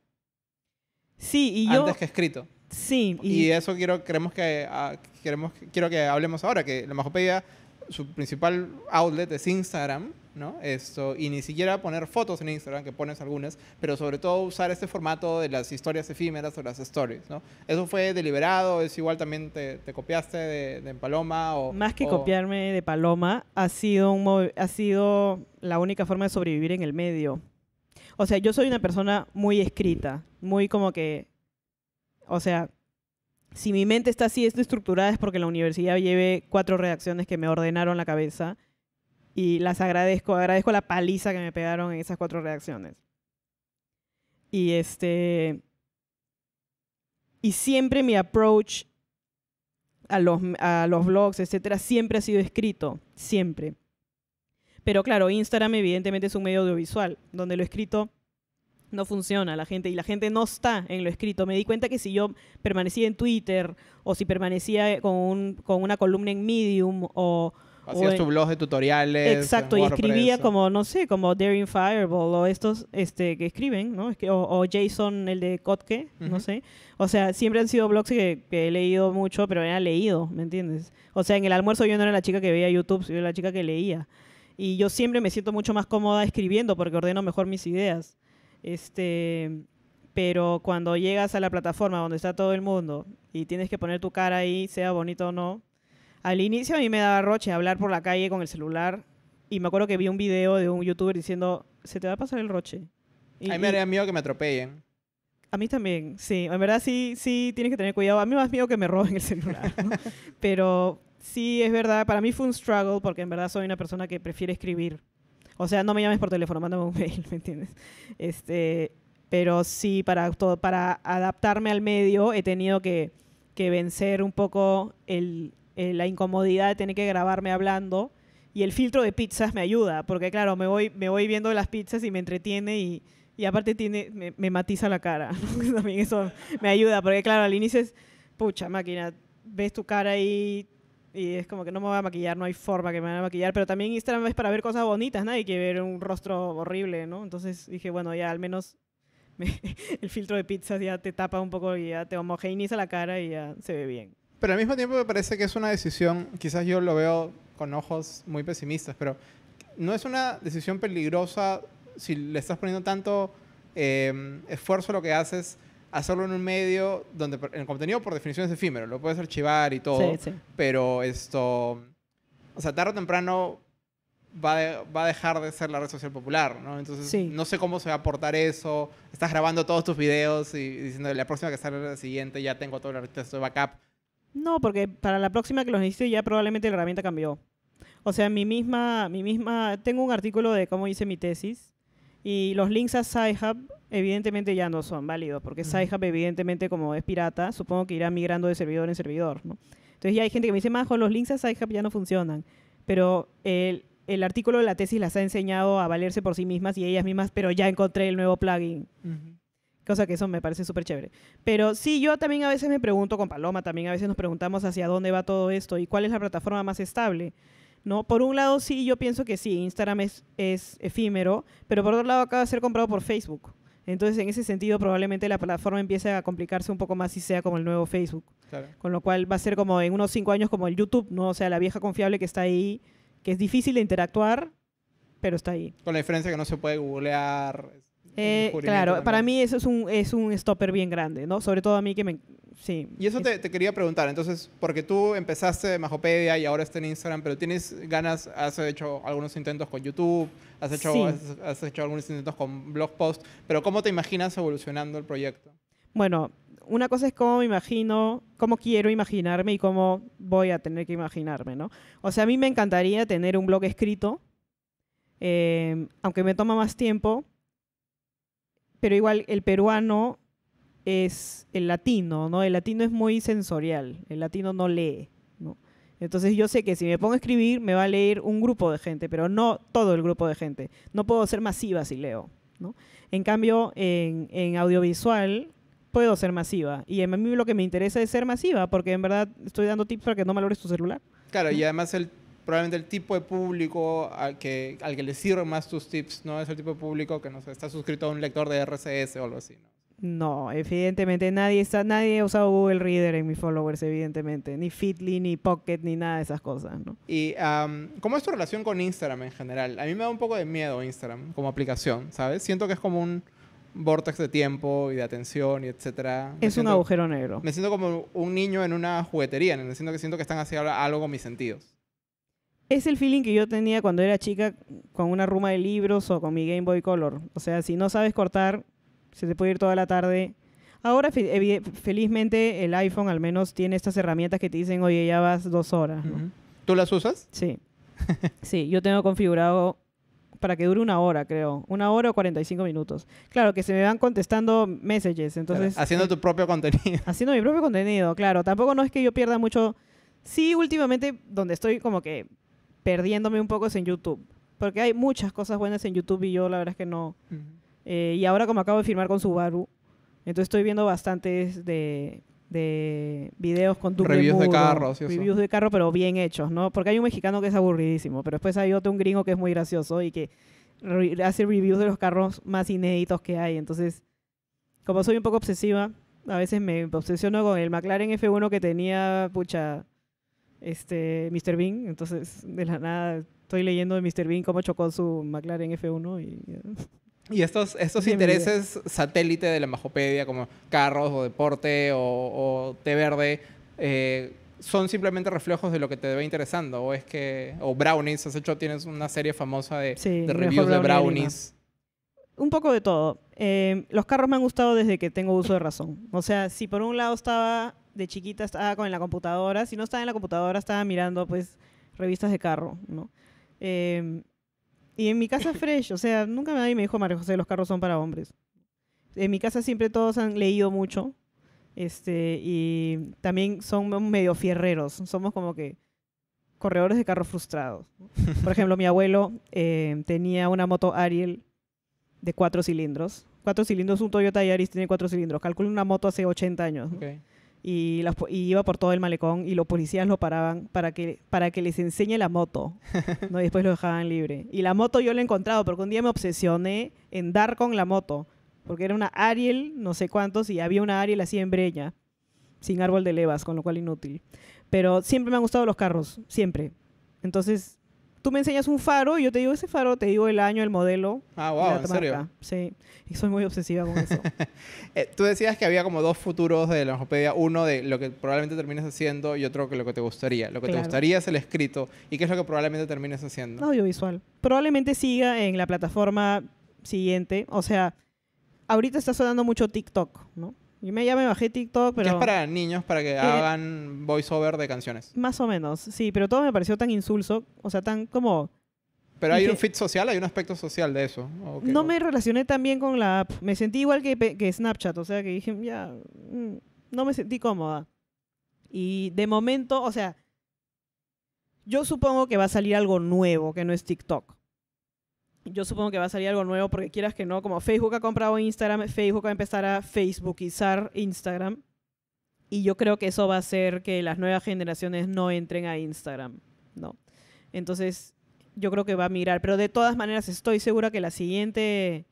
Sí, y yo... Antes que escrito. Sí. Y, y eso quiero, queremos que, uh, queremos, quiero que hablemos ahora, que la Majopedia, su principal outlet es Instagram, ¿no? Esto, y ni siquiera poner fotos en Instagram, que pones algunas, pero sobre todo usar este formato de las historias efímeras o las stories, ¿no? Eso fue deliberado, es igual también te, te copiaste de, de Paloma o... Más que o... copiarme de Paloma, ha sido, un ha sido la única forma de sobrevivir en el medio. O sea, yo soy una persona muy escrita, muy como que... O sea, si mi mente está así, es estructurada, es porque en la universidad llevé cuatro redacciones que me ordenaron la cabeza y las agradezco, agradezco la paliza que me pegaron en esas cuatro redacciones. Y este... Y siempre mi approach a los, a los blogs, etcétera, siempre ha sido escrito, siempre. Pero claro, Instagram evidentemente es un medio audiovisual, donde lo escrito no funciona, la gente, y la gente no está en lo escrito. Me di cuenta que si yo permanecía en Twitter, o si permanecía con, un, con una columna en Medium, o... Hacías tu blog de tutoriales. Exacto, y escribía como, no sé, como Daring Fireball, o estos este, que escriben, ¿no? O, o Jason, el de Kotke, uh-huh. no sé. O sea, siempre han sido blogs que, que he leído mucho, pero era leído, ¿me entiendes? O sea, en el almuerzo yo no era la chica que veía YouTube, yo era la chica que leía. Y yo siempre me siento mucho más cómoda escribiendo porque ordeno mejor mis ideas. Este, pero cuando llegas a la plataforma donde está todo el mundo y tienes que poner tu cara ahí, sea bonito o no, al inicio a mí me daba roche hablar por la calle con el celular. Y me acuerdo que vi un video de un youtuber diciendo, se te va a pasar el roche. Y, a mí me haría miedo que me atropellen. A mí también, sí. En verdad sí, sí tienes que tener cuidado. A mí me da miedo que me roben el celular, ¿no? Pero... Sí, es verdad. Para mí fue un struggle porque en verdad soy una persona que prefiere escribir. O sea, no me llames por teléfono, mándame un mail, ¿me entiendes? Este, pero sí, para, todo, para adaptarme al medio he tenido que, que vencer un poco el, el, la incomodidad de tener que grabarme hablando. Y el filtro de pizzas me ayuda porque, claro, me voy, me voy viendo las pizzas y me entretiene y, y aparte tiene, me, me matiza la cara. También eso me ayuda porque, claro, al inicio es, pucha, máquina, ves tu cara ahí... Y es como que no me voy a maquillar, no hay forma que me van a maquillar. Pero también Instagram es para ver cosas bonitas, nadie quiere ver un rostro horrible, ¿no? Entonces dije, bueno, ya al menos me, el filtro de pizzas ya te tapa un poco y ya te homogeneiza la cara y ya se ve bien. Pero al mismo tiempo me parece que es una decisión, quizás yo lo veo con ojos muy pesimistas, pero no es una decisión peligrosa si le estás poniendo tanto eh, esfuerzo a lo que haces. Hacerlo en un medio donde el contenido por definición es efímero, lo puedes archivar y todo, sí, sí. Pero esto, o sea, tarde o temprano va, de, va a dejar de ser la red social popular, ¿no? Entonces, sí. no sé cómo se va a aportar eso. Estás grabando todos tus videos y diciendo, la próxima que salga la siguiente ya tengo todo el resto de backup. No, porque para la próxima que los necesito ya probablemente la herramienta cambió. O sea, mi misma, mi misma... Tengo un artículo de cómo hice mi tesis y los links a SciHub evidentemente ya no son válidos porque SciHub evidentemente como es pirata, supongo que irá migrando de servidor en servidor, ¿no? Entonces ya hay gente que me dice, Majo, los links a SciHub ya no funcionan. Pero el, el artículo de la tesis las ha enseñado a valerse por sí mismas y ellas mismas, pero ya encontré el nuevo plugin. Uh-huh. Cosa que eso me parece súper chévere. Pero sí, yo también a veces me pregunto, con Paloma también a veces nos preguntamos hacia dónde va todo esto y cuál es la plataforma más estable, ¿no? Por un lado, sí, yo pienso que sí, Instagram es, es efímero, pero por otro lado acaba de ser comprado por Facebook. Entonces, en ese sentido, probablemente la plataforma empiece a complicarse un poco más y sea como el nuevo Facebook. Claro. Con lo cual va a ser como en unos cinco años como el YouTube, ¿no? O sea, la vieja confiable que está ahí, que es difícil de interactuar, pero está ahí. Con la diferencia que no se puede googlear. Eh, claro, también. Para mí eso es un, es un stopper bien grande, ¿no? Sobre todo a mí que me... Sí. Y eso te, te quería preguntar, entonces, porque tú empezaste Majopedia y ahora está en Instagram, pero tienes ganas, has hecho algunos intentos con YouTube, has hecho, sí. has, has hecho algunos intentos con blog post, pero ¿cómo te imaginas evolucionando el proyecto? Bueno, una cosa es cómo me imagino, cómo quiero imaginarme y cómo voy a tener que imaginarme, ¿no? O sea, a mí me encantaría tener un blog escrito, eh, aunque me toma más tiempo, pero igual el peruano es el latino, ¿no? El latino es muy sensorial, el latino no lee, ¿no? Entonces yo sé que si me pongo a escribir me va a leer un grupo de gente, pero no todo el grupo de gente. No puedo ser masiva si leo, ¿no? En cambio, en, en audiovisual puedo ser masiva. Y a mí lo que me interesa es ser masiva, porque en verdad estoy dando tips para que no malogres tu celular. Claro, y además el... probablemente el tipo de público al que, al que le sirven más tus tips, ¿no? Es el tipo de público que no sé, está suscrito a un lector de R S S o algo así, ¿no? No, evidentemente nadie está, nadie ha usado Google Reader en mis followers, evidentemente. Ni Feedly, ni Pocket, ni nada de esas cosas, ¿no? ¿Y um, cómo es tu relación con Instagram en general? A mí me da un poco de miedo Instagram como aplicación, ¿sabes? Siento que es como un vórtex de tiempo y de atención y etcétera. Es un agujero negro. Me siento como un niño en una juguetería, me siento que siento que están haciendo algo con mis sentidos. Es el feeling que yo tenía cuando era chica con una ruma de libros o con mi Game Boy Color. O sea, si no sabes cortar, se te puede ir toda la tarde. Ahora, fe felizmente, el iPhone al menos tiene estas herramientas que te dicen, oye, ya vas dos horas, ¿no? Uh-huh. ¿Tú las usas? Sí. Sí, yo tengo configurado para que dure una hora, creo. Una hora o cuarenta y cinco minutos. Claro, que se me van contestando messages. Entonces, claro, haciendo eh, tu propio contenido. Haciendo mi propio contenido, claro. Tampoco no es que yo pierda mucho. Sí, últimamente, donde estoy como que... perdiéndome un poco es en YouTube, porque hay muchas cosas buenas en YouTube y yo la verdad es que no. Uh-huh. eh, y ahora como acabo de firmar con Subaru, entonces estoy viendo bastantes de, de videos con tu reviews de carros, ¿sí? Reviews de carro, pero bien hechos, ¿no? Porque hay un mexicano que es aburridísimo, pero después hay otro, un gringo que es muy gracioso y que re hace reviews de los carros más inéditos que hay. Entonces, como soy un poco obsesiva, a veces me obsesiono con el McLaren F uno que tenía, pucha... Este, míster Bean, entonces de la nada estoy leyendo de míster Bean cómo chocó su McLaren F uno y, y estos, estos intereses satélite de la Majopedia como carros o deporte o, o té verde eh, son simplemente reflejos de lo que te va interesando o es que, o brownies, has hecho, tienes una serie famosa de, sí, de reviews de brownies. Un poco de todo. Eh, los carros me han gustado desde que tengo uso de razón. O sea, si por un lado estaba de chiquita estaba con la computadora, si no estaba en la computadora estaba mirando pues revistas de carro, ¿no? Eh, y en mi casa fresh, o sea, nunca nadie me dijo, María José, los carros son para hombres. En mi casa siempre todos han leído mucho, este, y también son medio fierreros, somos como que corredores de carros frustrados, ¿no? Por ejemplo, mi abuelo eh, tenía una moto Ariel de cuatro cilindros, cuatro cilindros, un Toyota Yaris tiene cuatro cilindros, calculo una moto hace ochenta años, ¿no? Okay. Y, las, y iba por todo el malecón y los policías lo paraban para que, para que les enseñe la moto, ¿no? Y después lo dejaban libre. Y la moto yo la he encontrado porque un día me obsesioné en dar con la moto porque era una Ariel, no sé cuántos, y había una Ariel así en Breña sin árbol de levas, con lo cual inútil. Pero siempre me han gustado los carros, siempre. Entonces tú me enseñas un faro y yo te digo ese faro, te digo el año, el modelo. Ah, wow, ¿en serio? Sí, y soy muy obsesiva con eso. eh, tú decías que había como dos futuros de la Majopedia. Uno de lo que probablemente termines haciendo y otro que lo que te gustaría. Lo que claro. te gustaría es el escrito. ¿Y qué es lo que probablemente termines haciendo? Audiovisual. Probablemente siga en la plataforma siguiente. O sea, ahorita está sonando mucho TikTok, ¿no? Yo me, ya me bajé TikTok, pero... Que es para niños, para que eh, hagan voiceover de canciones. Más o menos, sí. Pero todo me pareció tan insulso, o sea, tan como... ¿Pero hay que, un fit social? ¿Hay un aspecto social de eso? Okay, no o... me relacioné tan bien con la app. Me sentí igual que, que Snapchat, o sea, que dije, ya... No me sentí cómoda. Y de momento, o sea... Yo supongo que va a salir algo nuevo, que no es TikTok. Yo supongo que va a salir algo nuevo porque quieras que no, como Facebook ha comprado Instagram, Facebook va a empezar a Facebookizar Instagram. Y yo creo que eso va a hacer que las nuevas generaciones no entren a Instagram, ¿no? Entonces, yo creo que va a migrar. Pero de todas maneras, estoy segura que la siguiente...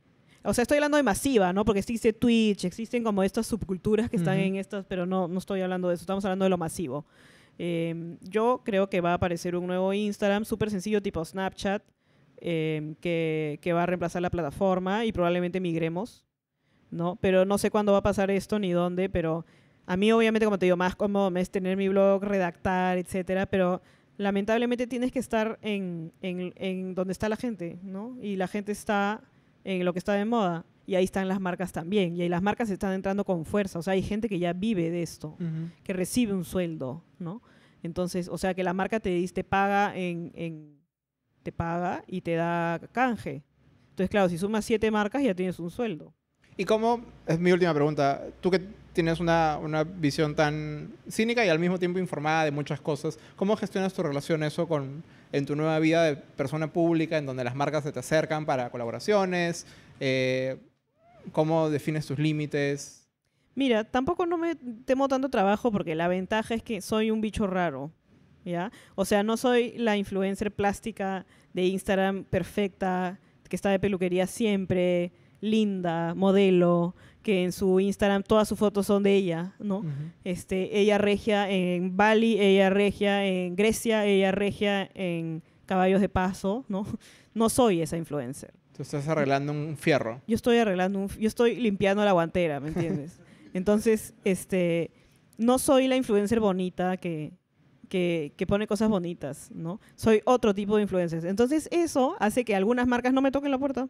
O sea, estoy hablando de masiva, ¿no? Porque existe Twitch, existen como estas subculturas que están uh-huh. en estas... Pero no, no estoy hablando de eso, estamos hablando de lo masivo. Eh, yo creo que va a aparecer un nuevo Instagram, súper sencillo, tipo Snapchat. Eh, que, que va a reemplazar la plataforma y probablemente migremos, ¿no? Pero no sé cuándo va a pasar esto ni dónde, pero a mí obviamente, como te digo, más cómodo es tener mi blog, redactar, etcétera, pero lamentablemente tienes que estar en, en, en donde está la gente, ¿no? Y la gente está en lo que está de moda y ahí están las marcas también, y ahí las marcas están entrando con fuerza, o sea, hay gente que ya vive de esto, uh-huh. que recibe un sueldo, ¿no? Entonces, o sea, que la marca te, te paga en... en te paga y te da canje. Entonces, claro, si sumas siete marcas ya tienes un sueldo. ¿Y cómo? Es mi última pregunta. Tú que tienes una, una visión tan cínica y al mismo tiempo informada de muchas cosas, ¿cómo gestionas tu relación eso con, en tu nueva vida de persona pública, en donde las marcas se te acercan para colaboraciones? Eh, ¿Cómo defines tus límites? Mira, tampoco no me temo tanto trabajo porque la ventaja es que soy un bicho raro. ¿Ya? O sea, no soy la influencer plástica de Instagram perfecta, que está de peluquería siempre, linda, modelo, que en su Instagram todas sus fotos son de ella, ¿no? Uh-huh. Este, ella regia en Bali, ella regia en Grecia, ella regia en Caballos de Paso, ¿no? No soy esa influencer. Tú estás arreglando un fierro. Yo estoy arreglando un... Yo estoy limpiando la guantera, ¿me entiendes? Entonces, este, no soy la influencer bonita que... Que, que pone cosas bonitas, ¿no? Soy otro tipo de influencers. Entonces, eso hace que algunas marcas no me toquen la puerta.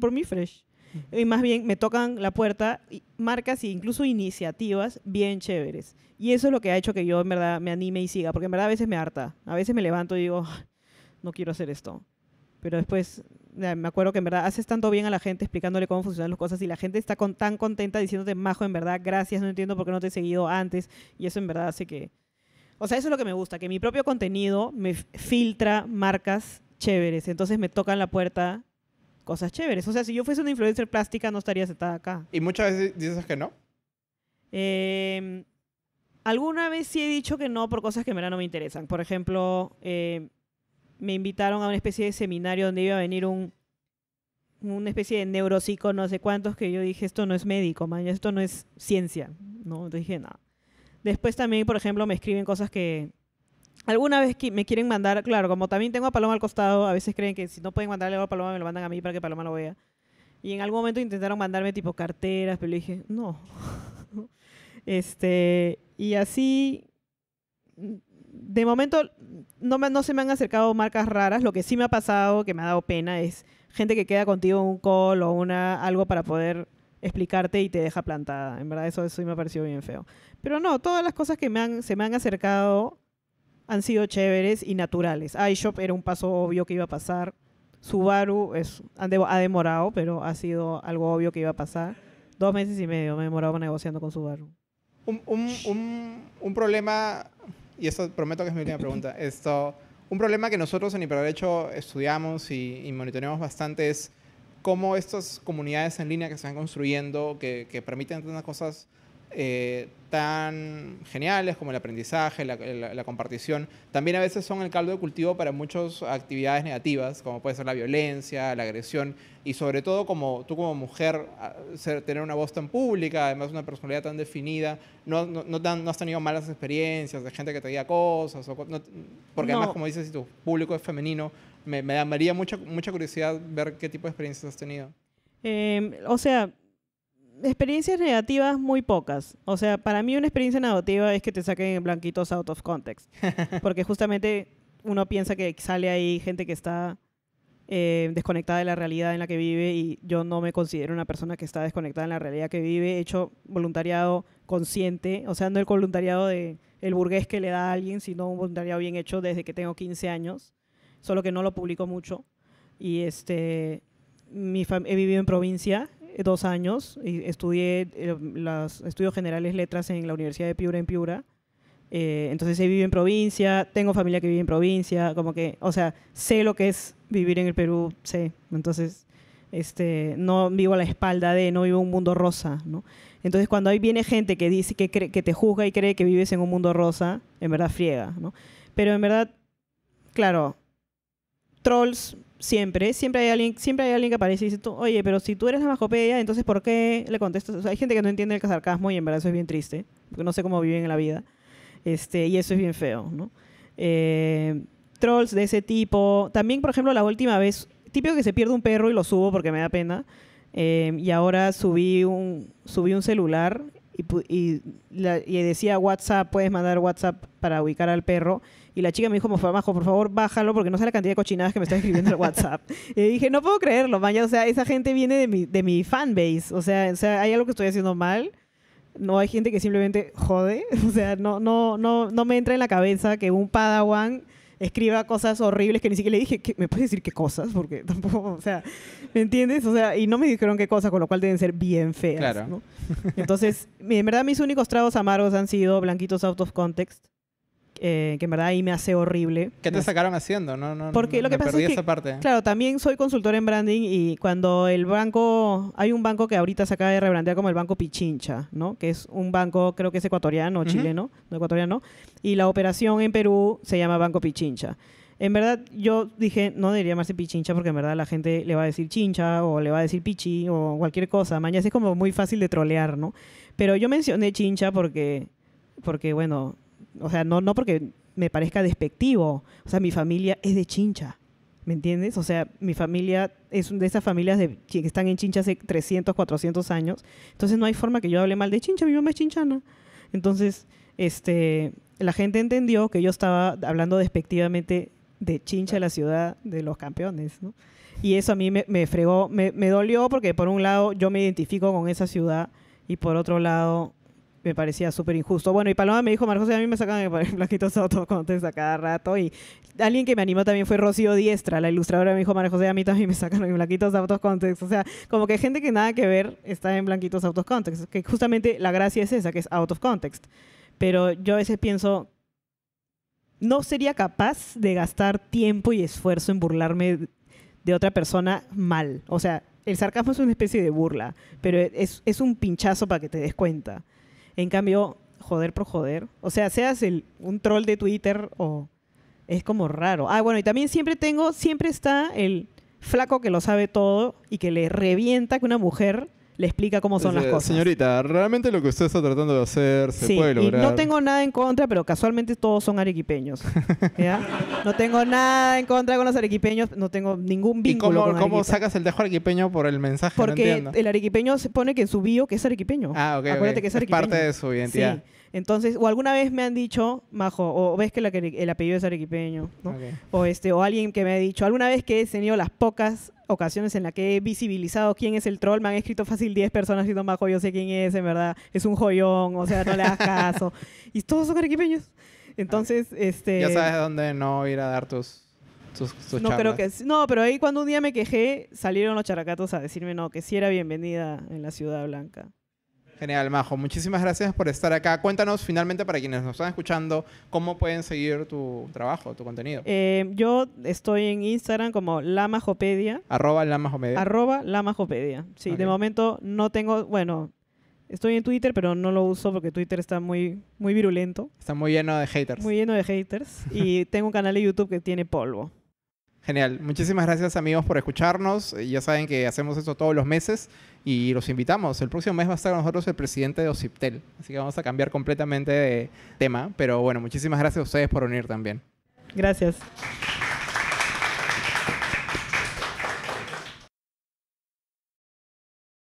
Por mí, fresh. Y más bien, me tocan la puerta marcas e incluso iniciativas bien chéveres. Y eso es lo que ha hecho que yo, en verdad, me anime y siga. Porque, en verdad, a veces me harta. A veces me levanto y digo, no quiero hacer esto. Pero después, me acuerdo que, en verdad, haces tanto bien a la gente explicándole cómo funcionan las cosas y la gente está con, tan contenta diciéndote, Majo, en verdad, gracias, no entiendo por qué no te he seguido antes. Y eso, en verdad, hace que... O sea, eso es lo que me gusta, que mi propio contenido me filtra marcas chéveres. Entonces me tocan la puerta cosas chéveres. O sea, si yo fuese una influencer plástica no estaría sentada acá. ¿Y muchas veces dices que no? Eh, alguna vez sí he dicho que no por cosas que en verdad no me interesan. Por ejemplo, eh, me invitaron a una especie de seminario donde iba a venir un una especie de neuropsico, no sé cuántos, que yo dije, esto no es médico, man, esto no es ciencia, ¿no? Entonces dije, nada. Después también, por ejemplo, me escriben cosas que alguna vez me quieren mandar. Claro, como también tengo a Paloma al costado, a veces creen que si no pueden mandarle algo a Paloma, me lo mandan a mí para que Paloma lo vea. Y en algún momento intentaron mandarme tipo carteras, pero le dije, no. este, y así, de momento, no, me, no se me han acercado marcas raras. Lo que sí me ha pasado, que me ha dado pena, es gente que queda contigo en un call o una, algo para poder... explicarte y te deja plantada. En verdad, eso, eso me ha parecido bien feo. Pero no, todas las cosas que me han, se me han acercado han sido chéveres y naturales. iShop era un paso obvio que iba a pasar. Subaru es, ha demorado, pero ha sido algo obvio que iba a pasar. Dos meses y medio me he demorado negociando con Subaru. Un, un, un, un problema, y esto prometo que es mi última pregunta, esto, un problema que nosotros en Hiperderecho estudiamos y, y monitoreamos bastante es cómo estas comunidades en línea que se están construyendo, que, que permiten tantas cosas eh, tan geniales como el aprendizaje, la, la, la compartición, también a veces son el caldo de cultivo para muchas actividades negativas, como puede ser la violencia, la agresión, y sobre todo como tú como mujer, ser, tener una voz tan pública, además una personalidad tan definida, no, no, no, tan, no has tenido malas experiencias de gente que te diga cosas, o, no, porque no. Además, como dices, si tu público es femenino, me, me daría mucha, mucha curiosidad ver qué tipo de experiencias has tenido. Eh, o sea, experiencias negativas muy pocas. O sea, para mí una experiencia negativa es que te saquen blanquitos out of context. Porque justamente uno piensa que sale ahí gente que está eh, desconectada de la realidad en la que vive, y yo no me considero una persona que está desconectada en la realidad que vive. He hecho voluntariado consciente. O sea, no el voluntariado de el burgués que le da a alguien, sino un voluntariado bien hecho desde que tengo quince años. Solo que no lo publico mucho. Y este... Mi fam- he vivido en provincia dos años, y estudié eh, los estudios generales letras en la Universidad de Piura en Piura, eh, entonces he vivido en provincia, tengo familia que vive en provincia, como que, o sea, sé lo que es vivir en el Perú, sé, entonces este, no vivo a la espalda de, no vivo un mundo rosa, ¿no? Entonces cuando ahí viene gente que dice que, cree, que te juzga y cree que vives en un mundo rosa, en verdad friega, ¿no? Pero en verdad, claro, trolls, Siempre, siempre hay alguien, siempre hay alguien que aparece y dice, tú, oye, pero si tú eres la Majopedia, entonces ¿por qué le contestas? O sea, hay gente que no entiende el sarcasmo y en verdad eso es bien triste, porque no sé cómo viven en la vida, este, y eso es bien feo, ¿no? Eh, trolls de ese tipo. También, por ejemplo, la última vez, típico que se pierde un perro y lo subo porque me da pena, eh, y ahora subí un, subí un celular y, y, la, y decía WhatsApp, puedes mandar WhatsApp para ubicar al perro. Y la chica me dijo, Majo, por favor, bájalo, porque no sé la cantidad de cochinadas que me está escribiendo en el WhatsApp. Y dije, no puedo creerlo, maña. O sea, esa gente viene de mi, de mi fanbase. O sea, o sea, hay algo que estoy haciendo mal. No hay gente que simplemente jode. O sea, no, no, no, no me entra en la cabeza que un padawan escriba cosas horribles que ni siquiera le dije, ¿qué? ¿Me puedes decir qué cosas? Porque tampoco, o sea, ¿me entiendes? O sea, y no me dijeron qué cosas, con lo cual deben ser bien feas. Claro. ¿No? Entonces, en verdad, mis únicos tragos amargos han sido blanquitos out of context. Eh, que en verdad ahí me hace horrible. ¿Qué te sacaron haciendo? No, no, porque lo que pasa es que, parte. Claro, también soy consultor en branding, y cuando el banco, hay un banco que ahorita se acaba de rebrandear como el Banco Pichincha, ¿no? Que es un banco, creo que es ecuatoriano, uh-huh. chileno, no ecuatoriano, y la operación en Perú se llama Banco Pichincha. En verdad, yo dije, no debería llamarse Pichincha porque en verdad la gente le va a decir chincha o le va a decir pichi o cualquier cosa. Mañana es como muy fácil de trolear, ¿no? Pero yo mencioné chincha porque, porque bueno... O sea, no, no porque me parezca despectivo. O sea, mi familia es de Chincha, ¿me entiendes? O sea, mi familia es de esas familias de, que están en Chincha hace trescientos, cuatrocientos años. Entonces, no hay forma que yo hable mal de Chincha. Mi mamá es chinchana. Entonces, este, la gente entendió que yo estaba hablando despectivamente de Chincha, la ciudad de los campeones, ¿no? Y eso a mí me, me fregó, me, me dolió porque, por un lado, yo me identifico con esa ciudad y, por otro lado... me parecía súper injusto. Bueno, y Paloma me dijo, María José, a mí me sacan blanquitos autocontest a cada rato. Y alguien que me animó también fue Rocío Diestra, la ilustradora. Me dijo, María José, a mí también me sacan blanquitos autocontest. O sea, como que gente que nada que ver está en blanquitos autocontest. Que justamente la gracia es esa, que es out of context. Pero yo a veces pienso, no sería capaz de gastar tiempo y esfuerzo en burlarme de otra persona mal. O sea, el sarcasmo es una especie de burla, pero es, es un pinchazo para que te des cuenta. En cambio, joder por joder. O sea, seas el, un troll de Twitter o... Es como raro. Ah, bueno, y también siempre tengo... Siempre está el flaco que lo sabe todo y que le revienta que una mujer le explica cómo son las cosas. Señorita, realmente lo que usted está tratando de hacer se sí, puede lograr. Y no tengo nada en contra, pero casualmente todos son arequipeños. ¿Ya? No tengo nada en contra con los arequipeños, no tengo ningún vínculo. ¿Y cómo, con cómo sacas el dejo arequipeño por el mensaje? Porque no el arequipeño se pone que en su bio que es arequipeño. Ah, ok. Acuérdate okay. que es arequipeño. Es parte de su identidad. Sí. Entonces, o alguna vez me han dicho, Majo, o ves que la, el apellido es arequipeño, ¿no? Okay. O, este, o alguien que me ha dicho, alguna vez que he tenido las pocas ocasiones en las que he visibilizado quién es el troll, me han escrito fácil diez personas diciendo, Majo, yo sé quién es, en verdad, es un joyón, o sea, no le hagas caso. Y todos son arequipeños. Entonces, okay. este... Ya sabes dónde no ir a dar tus... Sus, sus no, creo que, no, pero ahí cuando un día me quejé, salieron los characatos a decirme, no, que sí era bienvenida en la Ciudad Blanca. Genial, Majo. Muchísimas gracias por estar acá. Cuéntanos, finalmente, para quienes nos están escuchando, cómo pueden seguir tu trabajo, tu contenido. Eh, yo estoy en Instagram como Lamajopedia. Arroba Lamajopedia. Arroba Lamajopedia. Sí, okay. De momento no tengo... Bueno, Estoy en Twitter, pero no lo uso porque Twitter está muy, muy virulento. Está muy lleno de haters. Muy lleno de haters. Y tengo un canal de YouTube que tiene polvo. Genial. Muchísimas gracias, amigos, por escucharnos. Ya saben que hacemos esto todos los meses y los invitamos. El próximo mes va a estar con nosotros el presidente de OCIPTEL. Así que vamos a cambiar completamente de tema. Pero bueno, muchísimas gracias a ustedes por unir también. Gracias.